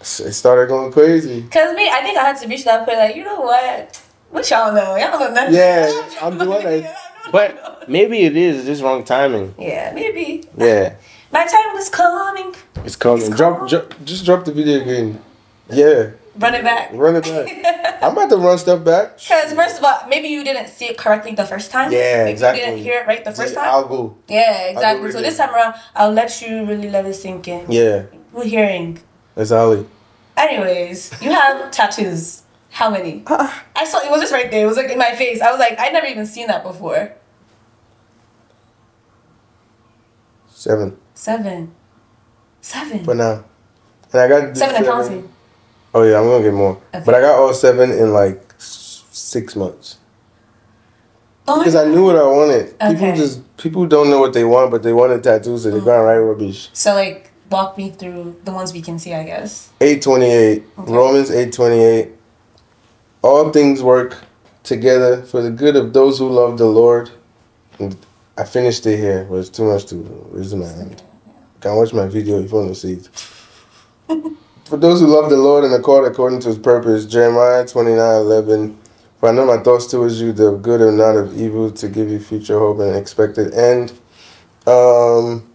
it started going crazy. Cause me, I think I had to reach that point like, you know what? What y'all know? Y'all don't know nothing. Yeah, I'm doing it. But maybe it is just wrong timing. Yeah, maybe. Yeah. My time was coming. It's coming. It's drop, drop, just drop the video again. Yeah. Run it back. Run it back. I'm about to run stuff back. Because first of all, maybe you didn't see it correctly the first time. Yeah, maybe exactly. You didn't hear it right the first yeah, time. I'll go. Yeah, exactly. Go so this time around, I'll let you really let it sink in. Yeah. We're hearing. That's Ollie. Anyways, you have tattoos. How many? Uh, I saw it was just right there. It was like in my face. I was like, I'd never even seen that before. Seven. Seven. Seven. But now, and I got seven and counting. Oh yeah, I'm gonna get more. Okay. But I got all seven in like six months. Oh, because I knew what I wanted. Okay. People just people don't know what they want, but they wanted tattoos, so they're gonna write rubbish. So like, walk me through the ones we can see, I guess. Eight twenty eight, okay. Romans eight twenty eight. All things work together for the good of those who love the Lord. And I finished it here, but it's too much to raise my hand. Can watch my video if you want to see it. For those who love the Lord and are called according to his purpose, Jeremiah twenty-nine eleven. For I know my thoughts towards you, the good and not of evil, to give you future hope and expected end. Um,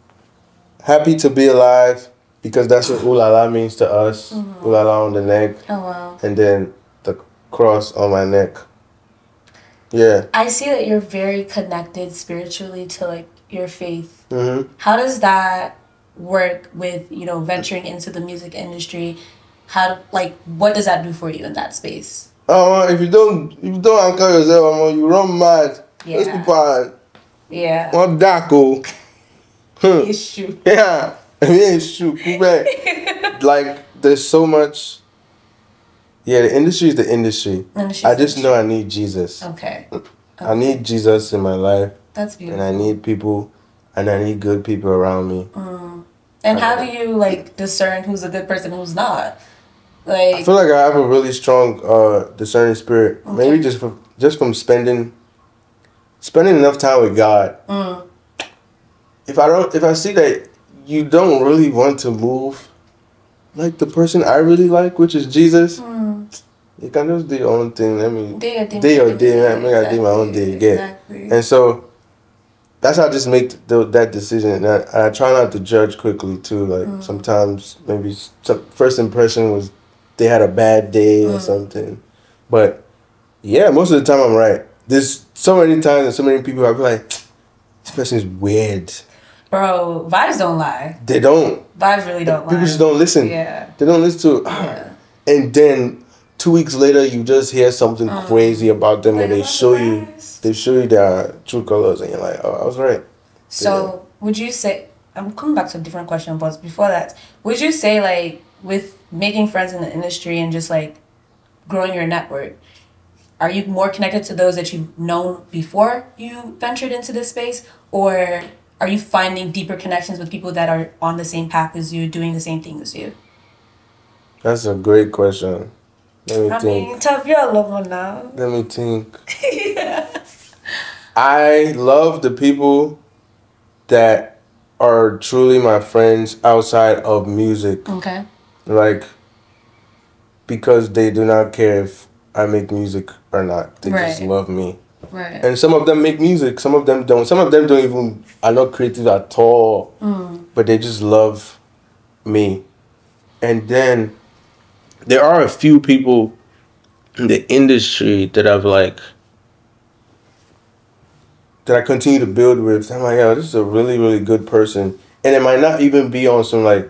happy to be alive, because that's what Ooh La La means to us. Mm-hmm. Ooh La La on the neck. Oh, wow. And then the cross on my neck. Yeah. I see that you're very connected spiritually to, like, your faith. Mm-hmm. How does that work with, you know, venturing into the music industry? How, like, what does that do for you in that space? Oh, if you don't, if you don't anchor yourself, you run mad. Yeah. Those people are, yeah. One daco. Issue. Yeah, issue. Like, there's so much. Yeah, the industry is the industry. The I just know I need Jesus. Okay. okay. I need Jesus in my life. That's beautiful. And I need people, and I need good people around me. Mm. And I how know. do you like discern who's a good person, who's not? Like I feel like I have a really strong uh, discerning spirit. Okay. Maybe just from just from spending spending enough time with God. Mm. If I don't, if I see that you don't really want to move, like the person I really like, which is Jesus. Mm. You can just do your own thing. Let me do your thing. Do your thing. I make I do my own thing. Yeah. Exactly. And so that's how I just make the, that decision. And I, and I try not to judge quickly too. Like mm. sometimes maybe some first impression was they had a bad day mm. or something. But yeah, most of the time I'm right. There's so many times and so many people I be like, this person is weird. Bro, vibes don't lie. They don't. Vibes really don't people lie. People just don't listen. Yeah. They don't listen to. Yeah. And then two weeks later, you just hear something um, crazy about them, and they show you, they show you their true colors, and you're like, "Oh, I was right." So, yeah. Would you say? I'm coming back to a different question, but before that, would you say like with making friends in the industry and just like growing your network, are you more connected to those that you've known before you ventured into this space, or are you finding deeper connections with people that are on the same path as you, doing the same thing as you? That's a great question. Let me I think. mean, tough, you're a lover now. Let me think. Yeah. I love the people that are truly my friends outside of music. Okay. Like, because they do not care if I make music or not. They right. just love me. Right. And some of them make music. Some of them don't. Some of them don't even, are not creative at all. Mm. But they just love me. And then there are a few people in the industry that I've like, that I continue to build with. I'm like, yo, this is a really, really good person. And it might not even be on some like,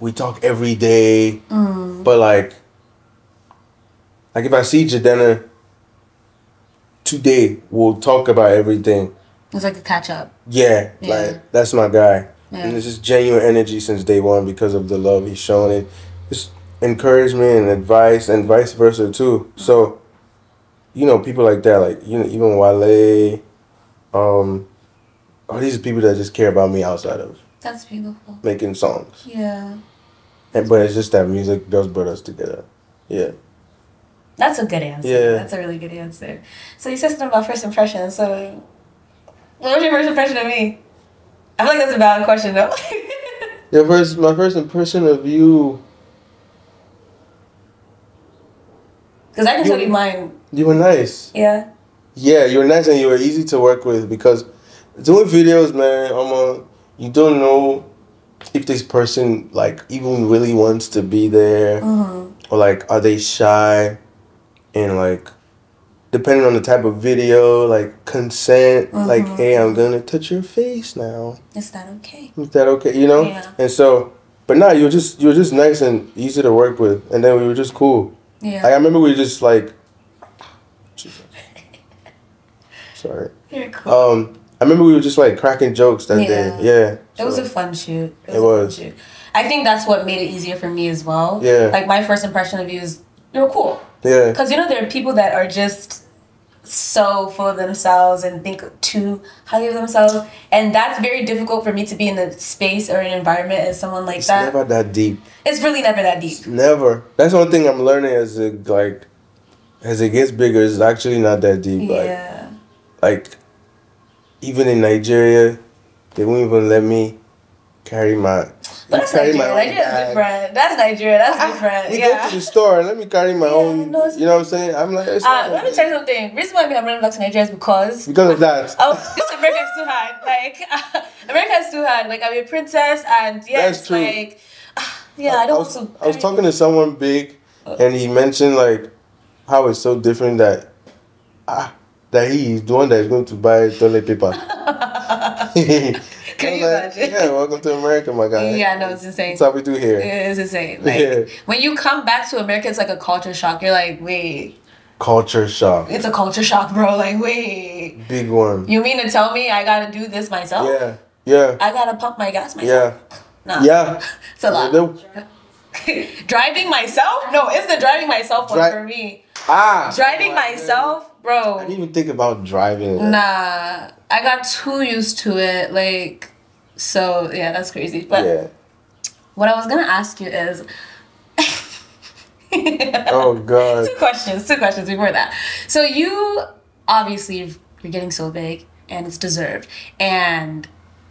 we talk every day, mm. but like, like if I see Jidenna today, we'll talk about everything. It's like a catch up. Yeah, yeah. Like that's my guy. Yeah. And it's just genuine energy since day one because of the love he's shown it. It's encouragement and advice and vice versa too. So, you know, people like that, like, you know, even Wale, um, all these people that just care about me outside of that's beautiful making songs. Yeah. And but it's just that music does brought us together. Yeah. That's a good answer. Yeah. That's a really good answer. So you said something about first impression. So what was your first impression of me? I feel like that's a valid question though. Your first, my first impression of you. Because I can you, tell you mine. You were nice. Yeah. Yeah, you were nice and you were easy to work with because doing videos, man, um, you don't know if this person, like, even really wants to be there mm-hmm. or, like, are they shy and, like, depending on the type of video, like, consent, mm-hmm. like, hey, I'm going to touch your face now. Is that okay? Is that okay? You know? Yeah. And so, but no, nah, you were just, you were just nice and easy to work with and then we were just cool. Yeah. Like, I remember we were just like, Jesus. Sorry. You're cool. Um, I remember we were just like cracking jokes that yeah. day. Yeah. So. It was a fun shoot. It was. It was. Shoot. I think that's what made it easier for me as well. Yeah. Like my first impression of you is you were cool. Yeah. Because you know there are people that are just so full of themselves and think too highly of themselves, and that's very difficult for me to be in a space or an environment as someone like it's that. It's never that deep. It's really never that deep. It's never. That's one thing I'm learning as it like, as it gets bigger. It's actually not that deep. Yeah. Like, like even in Nigeria, they won't even let me carry my. But that's carry Nigeria. My own Nigeria's bag. Different. That's Nigeria. That's I, different. We yeah. go to the store and let me carry my yeah, own. No, you know what I'm saying? I'm like. It's uh, let me tell you something. The reason why I'm running back to Nigeria is because. Because of that. Oh, this America is too hard. Like uh, America is too hard. Like I'm a princess, and yeah, that's it's true. Like uh, yeah, I, I don't. I was, want to I was talking to someone big, and he mentioned like how it's so different that ah uh, that he is the one that is going to buy toilet paper. Can you like, imagine? Yeah, welcome to America, my guy. Yeah, no, it's insane. That's how we do here. It's insane. Like, yeah. When you come back to America, it's like a culture shock. You're like, wait. Culture shock. It's a culture shock, bro. Like, wait. Big one. You mean to tell me I gotta do this myself? Yeah, yeah. I gotta pump my gas myself? Yeah. Nah. Yeah. It's a lot. Driving myself? No, it's the driving myself one Dri for me. Ah. Driving myself, bro. I didn't even think about driving. Nah. I got too used to it, like, so yeah, that's crazy. But yeah. What I was gonna ask you is, oh god, two questions, two questions before that. So you obviously you're getting so big, and it's deserved, and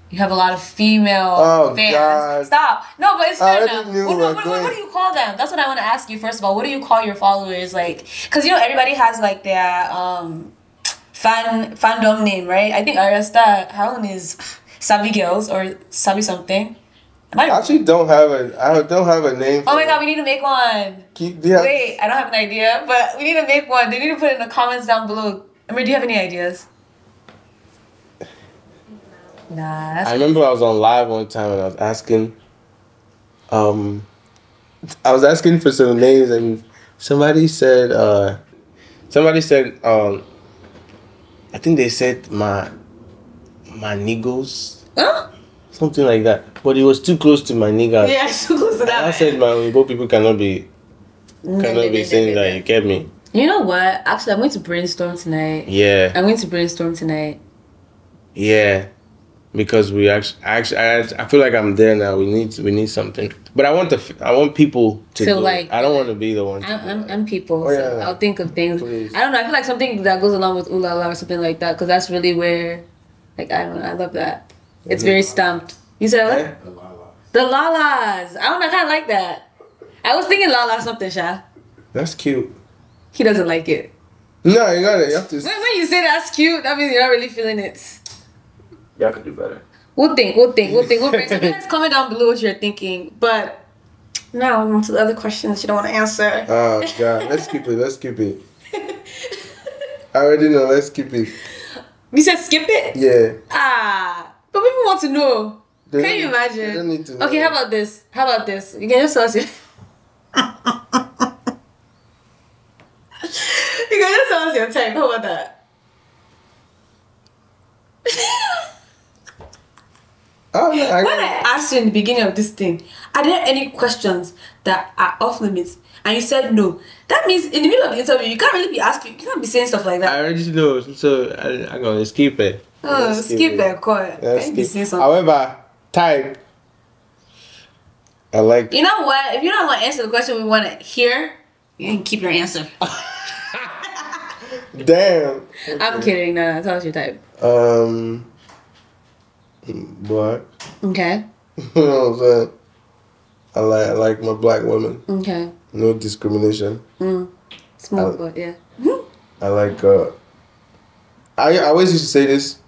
you have a lot of female oh, fans. God. Stop. No, but it's fair enough. What, what, what, what do you call them? That's what I want to ask you, first of all. What do you call your followers? Like, because, you know, everybody has, like, their um, fan fandom name, right? I think Arista, how long is Sabi Girls or Sabi something? Am I, I actually don't have a, I don't have a name for Oh, my God, we need to make one. Keep, yeah. Wait, I don't have an idea, but we need to make one. They need to put it in the comments down below. I mean, do you have any ideas? Nah, that's I remember I was on live one time and I was asking, um, I was asking for some names and somebody said, uh, somebody said, um, I think they said my, my niggles, huh? Something like that. But it was too close to my niggas. Yeah, it's too close to that. And I said my Igbo people cannot be, cannot be saying that. You get me? You know what? Actually, I'm going to brainstorm tonight. Yeah. I'm going to brainstorm tonight. Yeah. Because we actually, actually, I, I feel like I'm there now. We need, we need something. But I want the, I want people to. So do like, it. I don't want to be the one. I'm, I'm, I'm people. Oh, so yeah, I'll think of things. Please. I don't know. I feel like something that goes along with Ooh La La or something like that, because that's really where, like, I don't know. I love that. It's very stamped. You said what? Yeah. The lalas. The lalas. I don't know. I kind of like that. I was thinking lala something, Sha. That's cute. He doesn't like it. No, you got it. You have to. When, when you say that's cute, that means you're not really feeling it. Y'all could do better. We'll think, we'll think, we'll think. We'll think. So guys, comment down below what you're thinking. But now on to the other questions you don't want to answer. Oh, God. Let's skip it. Let's skip it. I already know. Let's skip it. You said skip it? Yeah. Ah. But people want to know. They can you imagine? They don't need to know. Okay, how about this? How about this? You can just tell us your... you can just tell us your type. How about that? Oh, no, I when I asked you in the beginning of this thing, are there any questions that are off limits? And you said no. That means in the middle of the interview, you can't really be asking, you can't be saying stuff like that. I already know, so I, I'm going to skip it. Oh, skip, skip it, it. Cool. Can't be saying something. However, type. I like... You know what? If you don't want to answer the question we want to hear, you can keep your answer. Damn. Okay. I'm kidding. No, no, tell us your type. Um... Black. Okay. You know what I'm saying? I like I like my black women. Okay. No discrimination. Mm. Small but yeah. I like uh I, I always used to say this.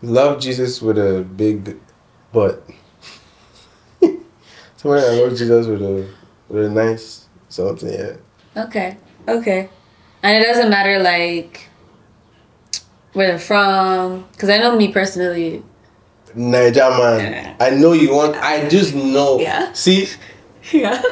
Love Jesus with a big butt. Somebody I love Jesus with a with a nice something, yeah. Okay. Okay. And it doesn't matter like where they're from, because I know me personally. Naija man, yeah. I know you want. I just know. Yeah. See. Yeah.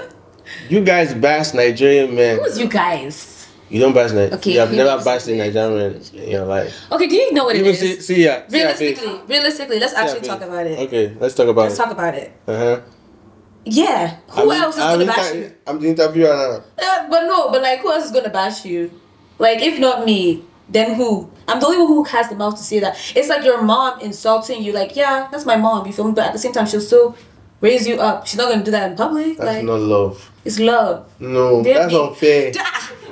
You guys bash Nigerian men. Who's you guys? You don't bash Nigerian. Okay. You have never bashed a Nigerian man in your life. Okay. Do you know what it is? See, see yeah. Realistically, realistically, let's actually talk about it. Okay, let's talk about it. Let's talk about it. Uh huh. Yeah. Who else is gonna bash you? I'm the interviewer now. Uh, but no, but like, who else is gonna bash you? Like, if not me, then who? I'm the only one who has the mouth to say that. It's like your mom insulting you, like, yeah, that's my mom, you feel me? But at the same time, she'll still raise you up. She's not going to do that in public. That's like, not love. It's love. No, They're that's me. Unfair.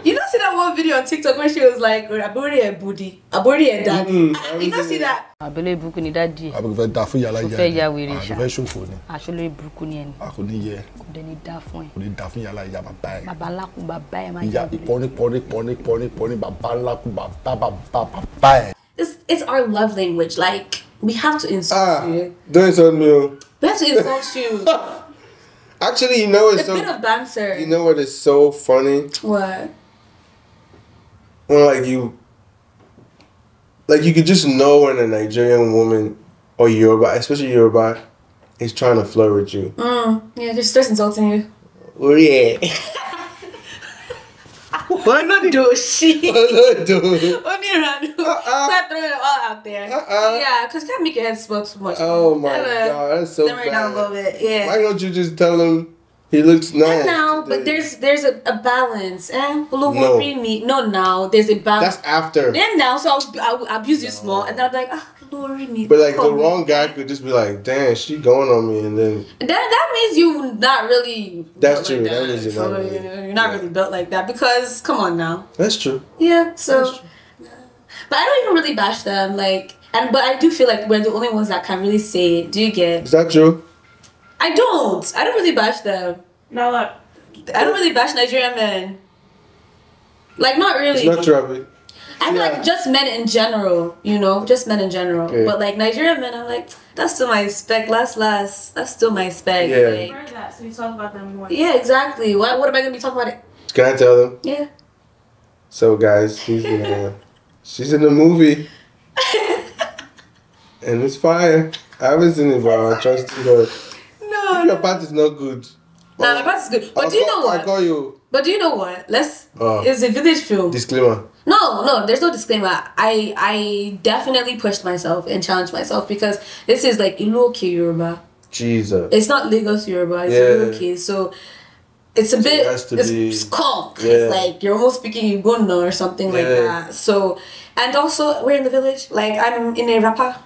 You don't see that one video on TikTok where she was like, Abori e budi, Abori e dadi. Mm -hmm. You don't see that? Abele buku ni dadi. Abele dafu yala yala. Abele ya wiri sha. Abele shufu ni. Ashole buku ni eni. Akuni ye. Kudeni dafu ni. Kudeni dafu yala yala babai. Babala ku babai ma. Ya poni poni poni poni poni babala ku bababa babai. It's it's our love language. Like we have to insult ah, you. Don't insult me. We have to insult you. Actually, you know it's a so, bit of banter. You know what is so funny? What? When like you, like you could just know when a Nigerian woman or Yoruba, especially Yoruba, is trying to flirt with you. Mm, yeah, they're just insulting you. Oh yeah. What not do she? What not do? Only random. Stop throwing it all out there. Uh -uh. Yeah, cause can't make your head smell too much. Oh my god, that's so bad. Down a little bit. Yeah. Why don't you just tell them? He looks nice. No, today. But there's there's a, a balance. Eh? No. Me. No, now there's a balance. That's after. Then now, so I'll, I'll abuse no. you small, and then I'm like, ah, oh, Lori me. But like oh, the wrong guy could just be like, damn, she going on me, and then. That that means you not really. That's true. Like that. That means you're not. Really, you're not yeah. really built like that because come on now. That's true. Yeah. So. True. But I don't even really bash them, like, and but I do feel like we're the only ones that can really say it. Do you get? Is that true? I don't. I don't really bash them. No, like, I don't really bash Nigerian men. Like, not really. It's not true. I feel yeah. like just men in general, you know, just men in general. Okay. But like Nigerian men, I'm like, that's still my spec. Last, last, that's still my spec. Yeah. Like, that, so you talk about them more. Yeah, exactly. What What am I gonna be talking about? It? Can I tell them? Yeah. So guys, he's gonna. She's in the movie. And it's fire. I wasn't involved. I trust her. No. If your part is not good. Nah, my part is good. But I'll do you call, know what? I call you. But do you know what? Let's. Uh, it's a village film. Disclaimer. No, no. There's no disclaimer. I I definitely pushed myself and challenged myself because this is like Iloke Yoruba. Jesus. It's not Lagos Yoruba. It's yeah. Iloke. So. It's a so bit, it it's be, skunk. Yeah. It's like you're almost speaking Igbo or something yeah. like that. So, and also we're in the village. Like I'm in a rapper.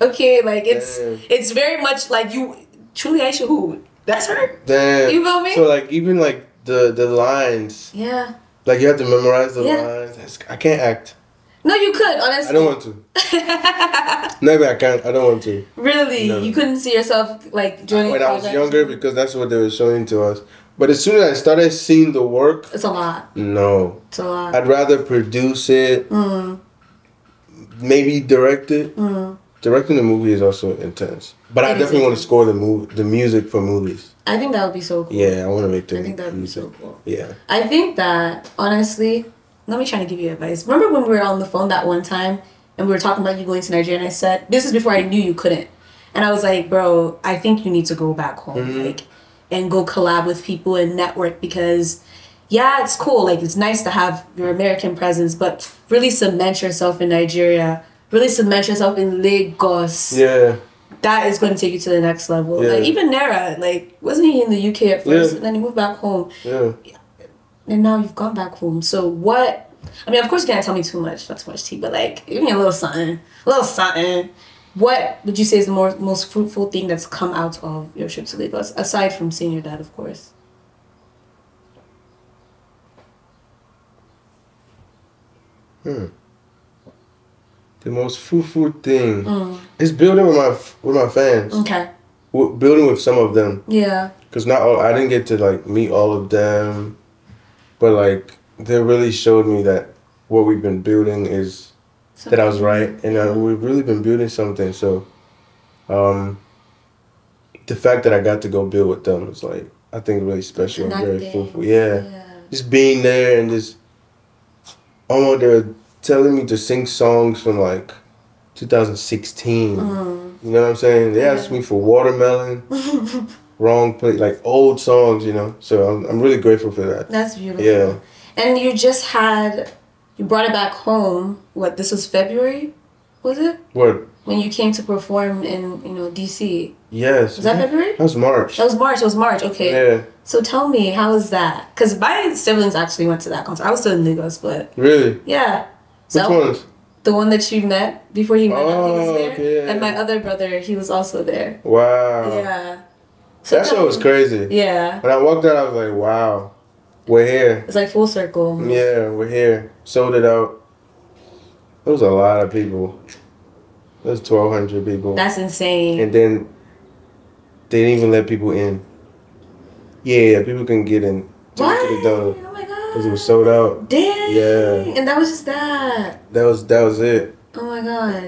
Okay, like it's yeah. it's very much like you. Truly, Aisha, who? That's her. Damn. You feel me? So like even like the the lines. Yeah. Like you have to memorize the yeah. lines. I can't act. No, you could honestly. I don't want to. Maybe I can't. I don't want to. Really, no. You couldn't see yourself like joining. When I was younger, because that's what they were showing to us. But as soon as I started seeing the work... It's a lot. No. It's a lot. I'd rather produce it, mm. maybe direct it. Mm. Directing the movie is also intense. But it I definitely want to score the movie, the music for movies. I think that would be so cool. Yeah, I want to make the music. I think that would be so cool. Yeah. I think that, honestly, let me try to give you advice. Remember when we were on the phone that one time and we were talking about you going to Nigeria and I said, this is before I knew you couldn't. And I was like, bro, I think you need to go back home. Mm-hmm. Like... and go collab with people and network because, yeah, it's cool. Like, it's nice to have your American presence, but really cement yourself in Nigeria. Really cement yourself in Lagos. Yeah. That is going to take you to the next level. Yeah. Like, even Naira, like, wasn't he in the U K at first? Yeah. And then he moved back home. Yeah. And now you've gone back home. So what... I mean, of course, you can't tell me too much. Not too much tea, but, like, give me a little something. A little something. What would you say is the more, most fruitful thing that's come out of your trip to Lagos, aside from seeing your dad, of course? Hmm. The most fruitful thing mm. is building with my with my fans. Okay. We're building with some of them. Yeah. Because not all, I didn't get to like meet all of them, but like they really showed me that what we've been building is. Something. That I was right, and uh, we've really been building something. So, um, the fact that I got to go build with them was like I think really special and very fruitful. Yeah. yeah, just being there and just almost they were telling me to sing songs from like two thousand sixteen. Mm. You know what I'm saying? They yeah. asked me for Watermelon, Wrong Place, like old songs. You know, so I'm I'm really grateful for that. That's beautiful. Yeah, and you just had. You brought it back home. What, this was February, was it? What? When you came to perform in, you know, D C. Yes. Was that February? That was March. That was March. It was March. Okay. Yeah. So tell me, how was that? Because my siblings actually went to that concert. I was still in Lagos, but... Really? Yeah. So which ones? The one that you met before he met oh, up, he was there. Okay. And my other brother, he was also there. Wow. Yeah. So that show was crazy. Yeah. When I walked out, I was like, wow. We're here. It's like full circle. Yeah, we're here. Sold it out. There was a lot of people. There's twelve hundred people. That's insane. And then they didn't even let people in. Yeah, people couldn't get in. What? Oh my god. Because it was sold out. Dang. Yeah. And that was just that. That was that was it. Oh my god.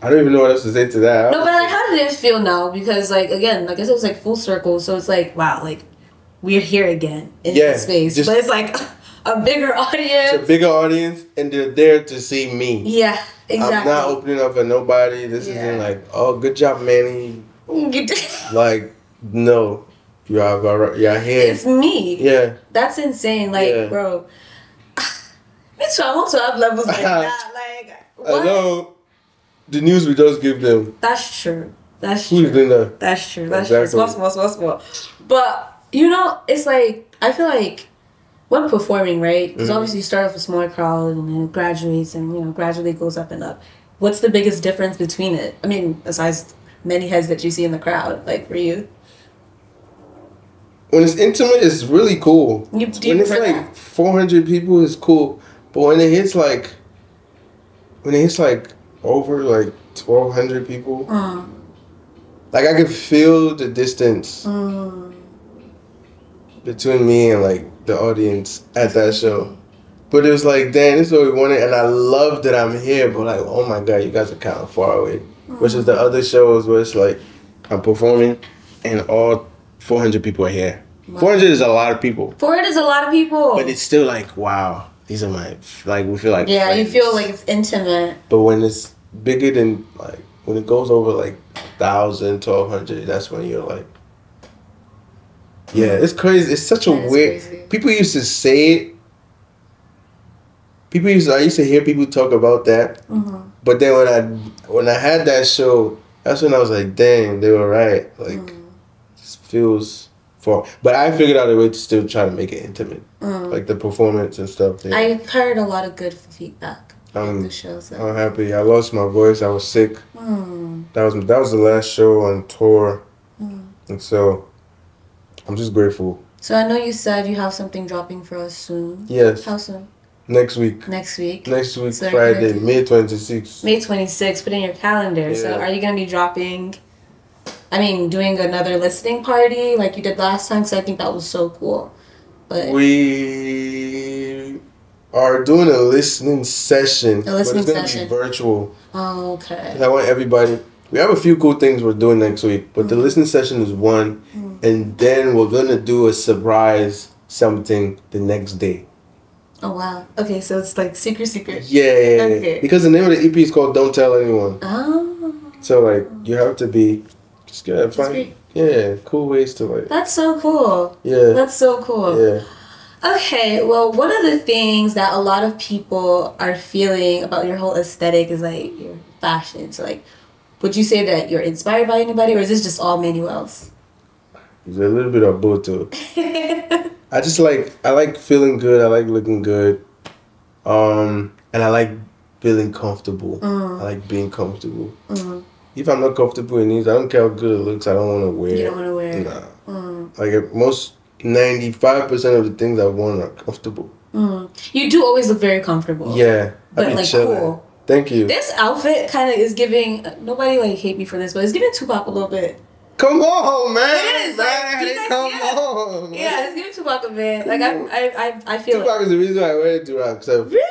I don't even know what else to say to that. No, but like, how did it feel now? Because like again, like I guess it was like full circle. So it's like wow, like. We're here again in yeah, this space. Just, but it's like a bigger audience. It's a bigger audience, and they're there to see me. Yeah, exactly. I'm not opening up for nobody. This yeah. isn't like, oh, good job, Manny. Like, no. Y'all here. It's me. Yeah. That's insane. Like, yeah. bro. Me too. I want to have levels like that. Like, what? Hello. The news we just give them. That's true. That's true. Who's doing that? That's true. That's exactly. true. Small, small, small, small. But, you know, it's like, I feel like when performing, right? Because mm-hmm. obviously you start off with a smaller crowd and then it graduates and, you know, gradually goes up and up. What's the biggest difference between it? I mean, besides many heads that you see in the crowd, like for you? When it's intimate, it's really cool. You do when it's like that? four hundred people, it's cool. But when it hits like, when it hits like over like twelve hundred people, mm. like I could feel the distance mm. between me and like the audience at that show. But it was like, damn, this is what we wanted. And I love that I'm here, but like, oh my God, you guys are kind of far away. Mm. Which is the other shows where it's like, I'm performing and all four hundred people are here. Wow. four hundred is a lot of people. four hundred is a lot of people. But it's still like, wow, these are my, like, we feel like yeah, friends. You feel like it's intimate. But when it's bigger than, like, when it goes over, like, one thousand, twelve hundred, that's when you're like, yeah, it's crazy. It's such a that weird, crazy. People used to say it. People used to, I used to hear people talk about that. Mm-hmm. But then when I, when I had that show, that's when I was like, dang, they were right. Like, mm-hmm. feels for, but I figured out a way to still try to make it intimate, mm. like the performance and stuff. Yeah. I heard a lot of good feedback on the shows. So. I'm happy. I lost my voice. I was sick. Mm. That was that was the last show on tour, mm. and so I'm just grateful. So I know you said you have something dropping for us soon. Yes. How soon? Next week. Next week. Next week, so Friday, May twenty-sixth. May twenty-sixth. Put in your calendar. Yeah. So are you gonna be dropping? I mean, doing another listening party like you did last time, because I think that was so cool. But we are doing a listening session. A listening but it's session. It's going to be virtual. Oh, okay. I want everybody. We have a few cool things we're doing next week, but mm-hmm. the listening session is one, mm-hmm. and then we're going to do a surprise something the next day. Oh, wow. Okay, so it's like secret, secret. Yeah, yeah, yeah. Okay. Because the name of the E P is called Don't Tell Anyone. Oh. So, like, you have to be... Just good. Find, yeah, cool ways to like. That's so cool. Yeah. That's so cool. Yeah. Okay, well, one of the things that a lot of people are feeling about your whole aesthetic is like your fashion. So, like, would you say that you're inspired by anybody, or is this just all Mannywellz? There's a little bit of both too. I just like I like feeling good. I like looking good, um, and I like feeling comfortable. Mm. I like being comfortable. Mm. If I'm not comfortable in these, I don't care how good it looks, I don't want to wear it. You don't want to wear it? Nah. Mm. Like, most ninety-five percent of the things I want are comfortable. Mm. You do always look very comfortable. Yeah. But, I be like, chilling. Cool. Thank you. This outfit kind of is giving, nobody, like, hate me for this, but it's giving Tupac a little bit. Come on, man. It is. Like, because, come yeah. on. Man. Yeah, it's giving Tupac a bit. Like, I, I, I, I feel Tupac it. Tupac is the reason I wear it to rock. So. Really?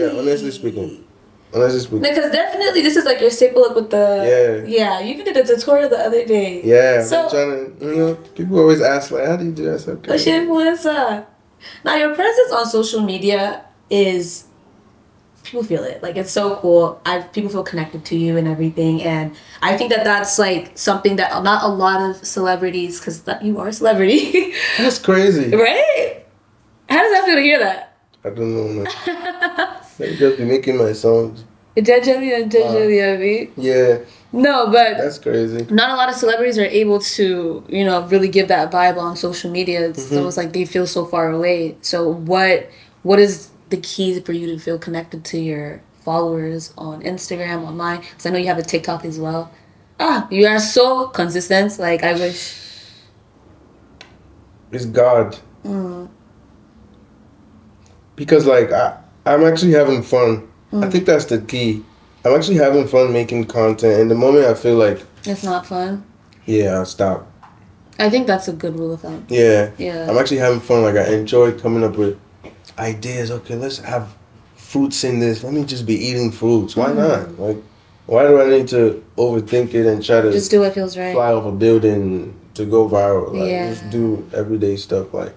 Yeah, honestly speaking. Because no, definitely this is like your staple look with the... Yeah. Yeah, you even did a tutorial the other day. Yeah, so, I'm trying to... You know, people always ask, like, how do you do that? Okay. What's your influencer? Now, your presence on social media is... People feel it. Like, it's so cool. I People feel connected to you and everything. And I think that that's, like, something that not a lot of celebrities... Because you are a celebrity. That's crazy. Right? How does that feel to hear that? I don't know, man. They just be making my songs. Yeah. No, but that's crazy. Not a lot of celebrities are able to, you know, really give that vibe on social media. It's mm-hmm. almost like they feel so far away. So what what is the key for you to feel connected to your followers on Instagram, online? Because I know you have a TikTok as well. Ah, you are so consistent. Like, I wish. It's God. Mm. Because, like, I, I'm actually having fun. Mm. I think that's the key. I'm actually having fun making content. And the moment I feel like... It's not fun? Yeah, I'll stop. I think that's a good rule of thumb. Yeah. Yeah. I'm actually having fun. Like, I enjoy coming up with ideas. Okay, let's have fruits in this. Let me just be eating fruits. Why mm. not? Like, why do I need to overthink it and try to... Just do what feels right. Fly off a building to go viral. Like, yeah. Just do everyday stuff. Like,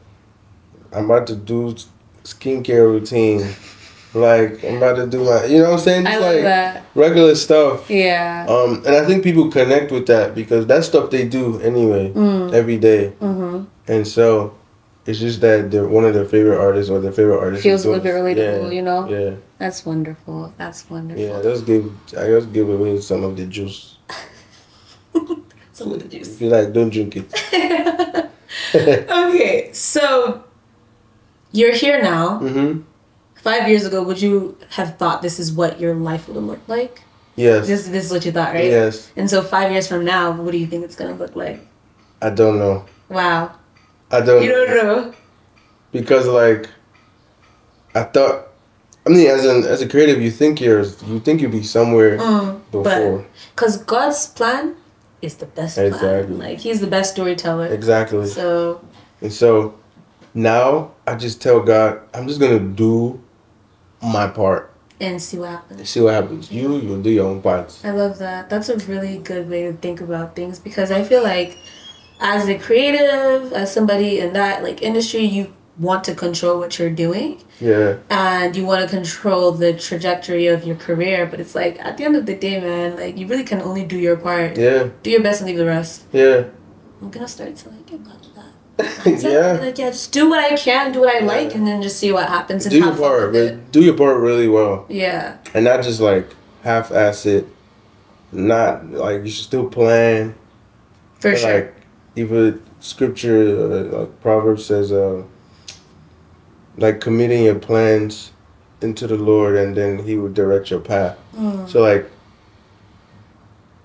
I'm about to do... skincare routine, like I'm about to do my, you know what I'm saying? Just I love like that. Regular stuff. Yeah. Um, and I think people connect with that because that's stuff they do anyway, mm. every day. Mm-hmm. And so, it's just that they're one of their favorite artists or their favorite artist feels a little bit relatable, yeah. you know. Yeah. That's wonderful. That's wonderful. Yeah, I just give I just give away some of the juice. some of the juice. If you like, don't drink it. Okay, so you're here now. Mm-hmm. Five years ago, would you have thought this is what your life would have looked like? Yes. This, this is what you thought, right? Yes. And so five years from now, what do you think it's going to look like? I don't know. Wow. I don't know. You don't know? Because, like, I thought... I mean, as an as a creative, you think you're you think you'd be somewhere mm, before. Because God's plan is the best exactly. plan. Like, he's the best storyteller. Exactly. So... And so, now, I just tell God, I'm just going to do my part. And see what happens. And see what happens. You, you'll do your own parts. I love that. That's a really good way to think about things, because I feel like as a creative, as somebody in that like industry, you want to control what you're doing. Yeah. And you want to control the trajectory of your career, but it's like at the end of the day, man, like you really can only do your part. Yeah. Do your best and leave the rest. Yeah. I'm gonna start telling you about that. Yeah. Like, yeah, just do what I can, do what I yeah. like, and then just see what happens. And do your part, but do your part really well. Yeah. And not just like half-ass it. Not like you should still plan. For but, sure. Like, even scripture, uh, like Proverbs says, uh, like committing your plans into the Lord, and then He will direct your path. Mm. So like,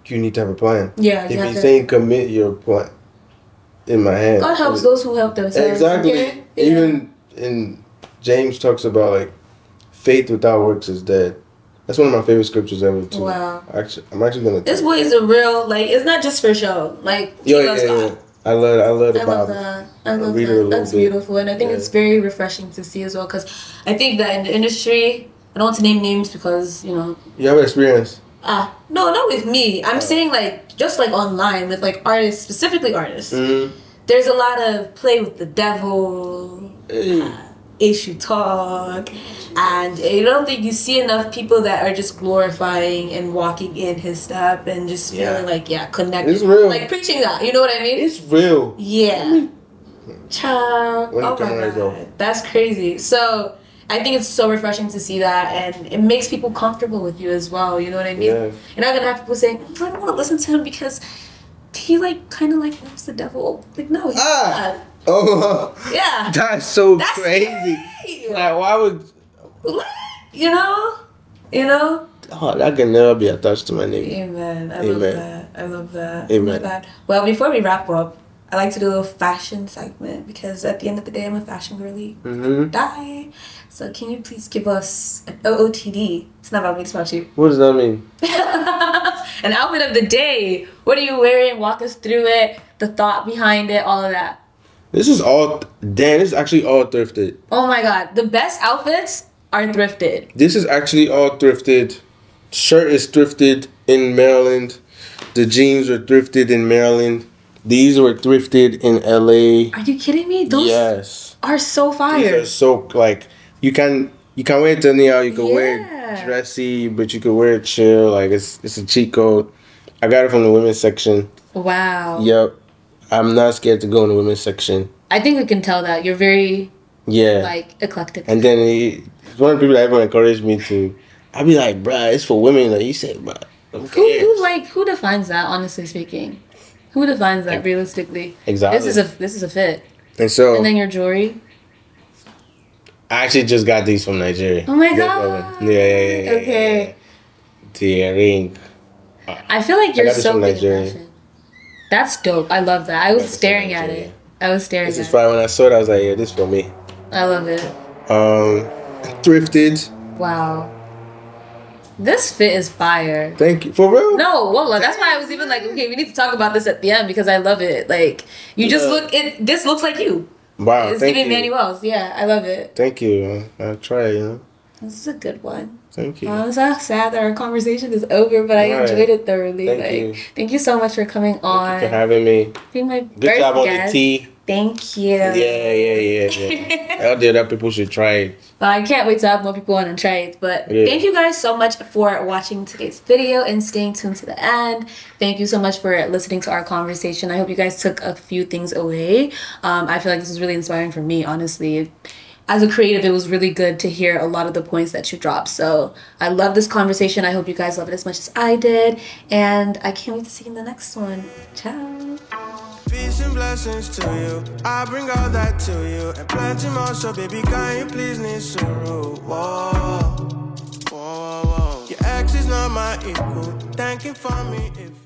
you need to have a plan. Yeah, if you saying commit your plan, in my hand. God helps those who help themselves. Exactly. Yeah. Yeah. Even in James talks about like, faith without works is dead. That's one of my favorite scriptures ever, too. Wow. Actually, I'm actually going to... This boy is a real... Like, it's not just for show. Like, Yo, he loves yeah, God. Yeah. I love I love the Bible. I love that. I love I that. That's bit. beautiful. And I think yeah. it's very refreshing to see as well, because I think that in the industry... I don't want to name names because, you know... You have experience. Ah, no, not with me. I'm saying, like, just, like, online with, like, artists, specifically artists. Mm-hmm. There's a lot of play with the devil... Hey. Uh, issue talk, and I don't think you see enough people that are just glorifying and walking in his step and just yeah. feeling like yeah connected. It's real. Like preaching that, you know what I mean? It's real. Yeah. Child. Oh my God. That's crazy. So I think it's so refreshing to see that, and it makes people comfortable with you as well, you know what I mean? Yeah. You're not gonna have people saying, I don't wanna listen to him because he like kinda like loves the devil. Like no, he's ah. not. Oh yeah, that's so that's crazy. Scary. Like why would you know, you know? Oh, that can never be attached to my name. Amen. I Amen. love that. I love that. Amen. Love that. Well, before we wrap up, I like to do a little fashion segment because at the end of the day, I'm a fashion girly. Mm-hmm. Die. So can you please give us an O O T D? It's not about me, it's about you. What does that mean? An outfit of the day. What are you wearing? Walk us through it. The thought behind it. All of that. This is all, damn, this is actually all thrifted. Oh my God. The best outfits are thrifted. This is actually all thrifted. Shirt is thrifted in Maryland. The jeans were thrifted in Maryland. These were thrifted in L A. Are you kidding me? Those yes. are so fire. These are so, like, you can, you can wear it anyhow. You can yeah. wear it dressy, but you can wear it chill. Like, it's, it's a cheat code. I got it from the women's section. Wow. Yep. I'm not scared to go in the women's section. I think we can tell that. You're very, yeah, like, eclectic. And then he, one of the people that ever encouraged me to, I'd be like, bruh, it's for women. Like, you said, bruh, who, who, like, who defines that, honestly speaking? Who defines that, realistically? Exactly. This is a, this is a fit. And so... And then your jewelry? I actually just got these from Nigeria. Oh, my God. Yeah, yeah, yeah. Okay. The ring. I feel like you're so good at fashion. That's dope. I love that. I was staring at it. I was staring at it. This is why when I saw it, I was like, yeah, this is for me. I love it. Um, thrifted. Wow. This fit is fire. Thank you. For real? No, wallah. That's why I was even like, okay, we need to talk about this at the end because I love it. Like, you yeah. just look, it. This looks like you. Wow, it's thank you. It's giving Mannywellz. Yeah, I love it. Thank you. I'll try, you know. This is a good one. Thank you. Well, I'm so sad that our conversation is over, but I All enjoyed right. it thoroughly. Thank like, you. Thank you so much for coming on. Thank you for having me. Being my Good first job guest. On the tea. Thank you. Yeah, yeah, yeah, yeah. Out there, that people should try it. Well, I can't wait to have more people on and try it. But yeah. thank you guys so much for watching today's video and staying tuned to the end. Thank you so much for listening to our conversation. I hope you guys took a few things away. Um, I feel like this is really inspiring for me, honestly. as a creative, it was really good to hear a lot of the points that you dropped. So I love this conversation. I hope you guys love it as much as I did. And I can't wait to see you in the next one. Ciao. Peace and blessings to you. I bring all that to you. And plenty more, so baby, can you please need sorrow? Whoa, whoa, whoa. Your ex is not my equal. Thank you for me if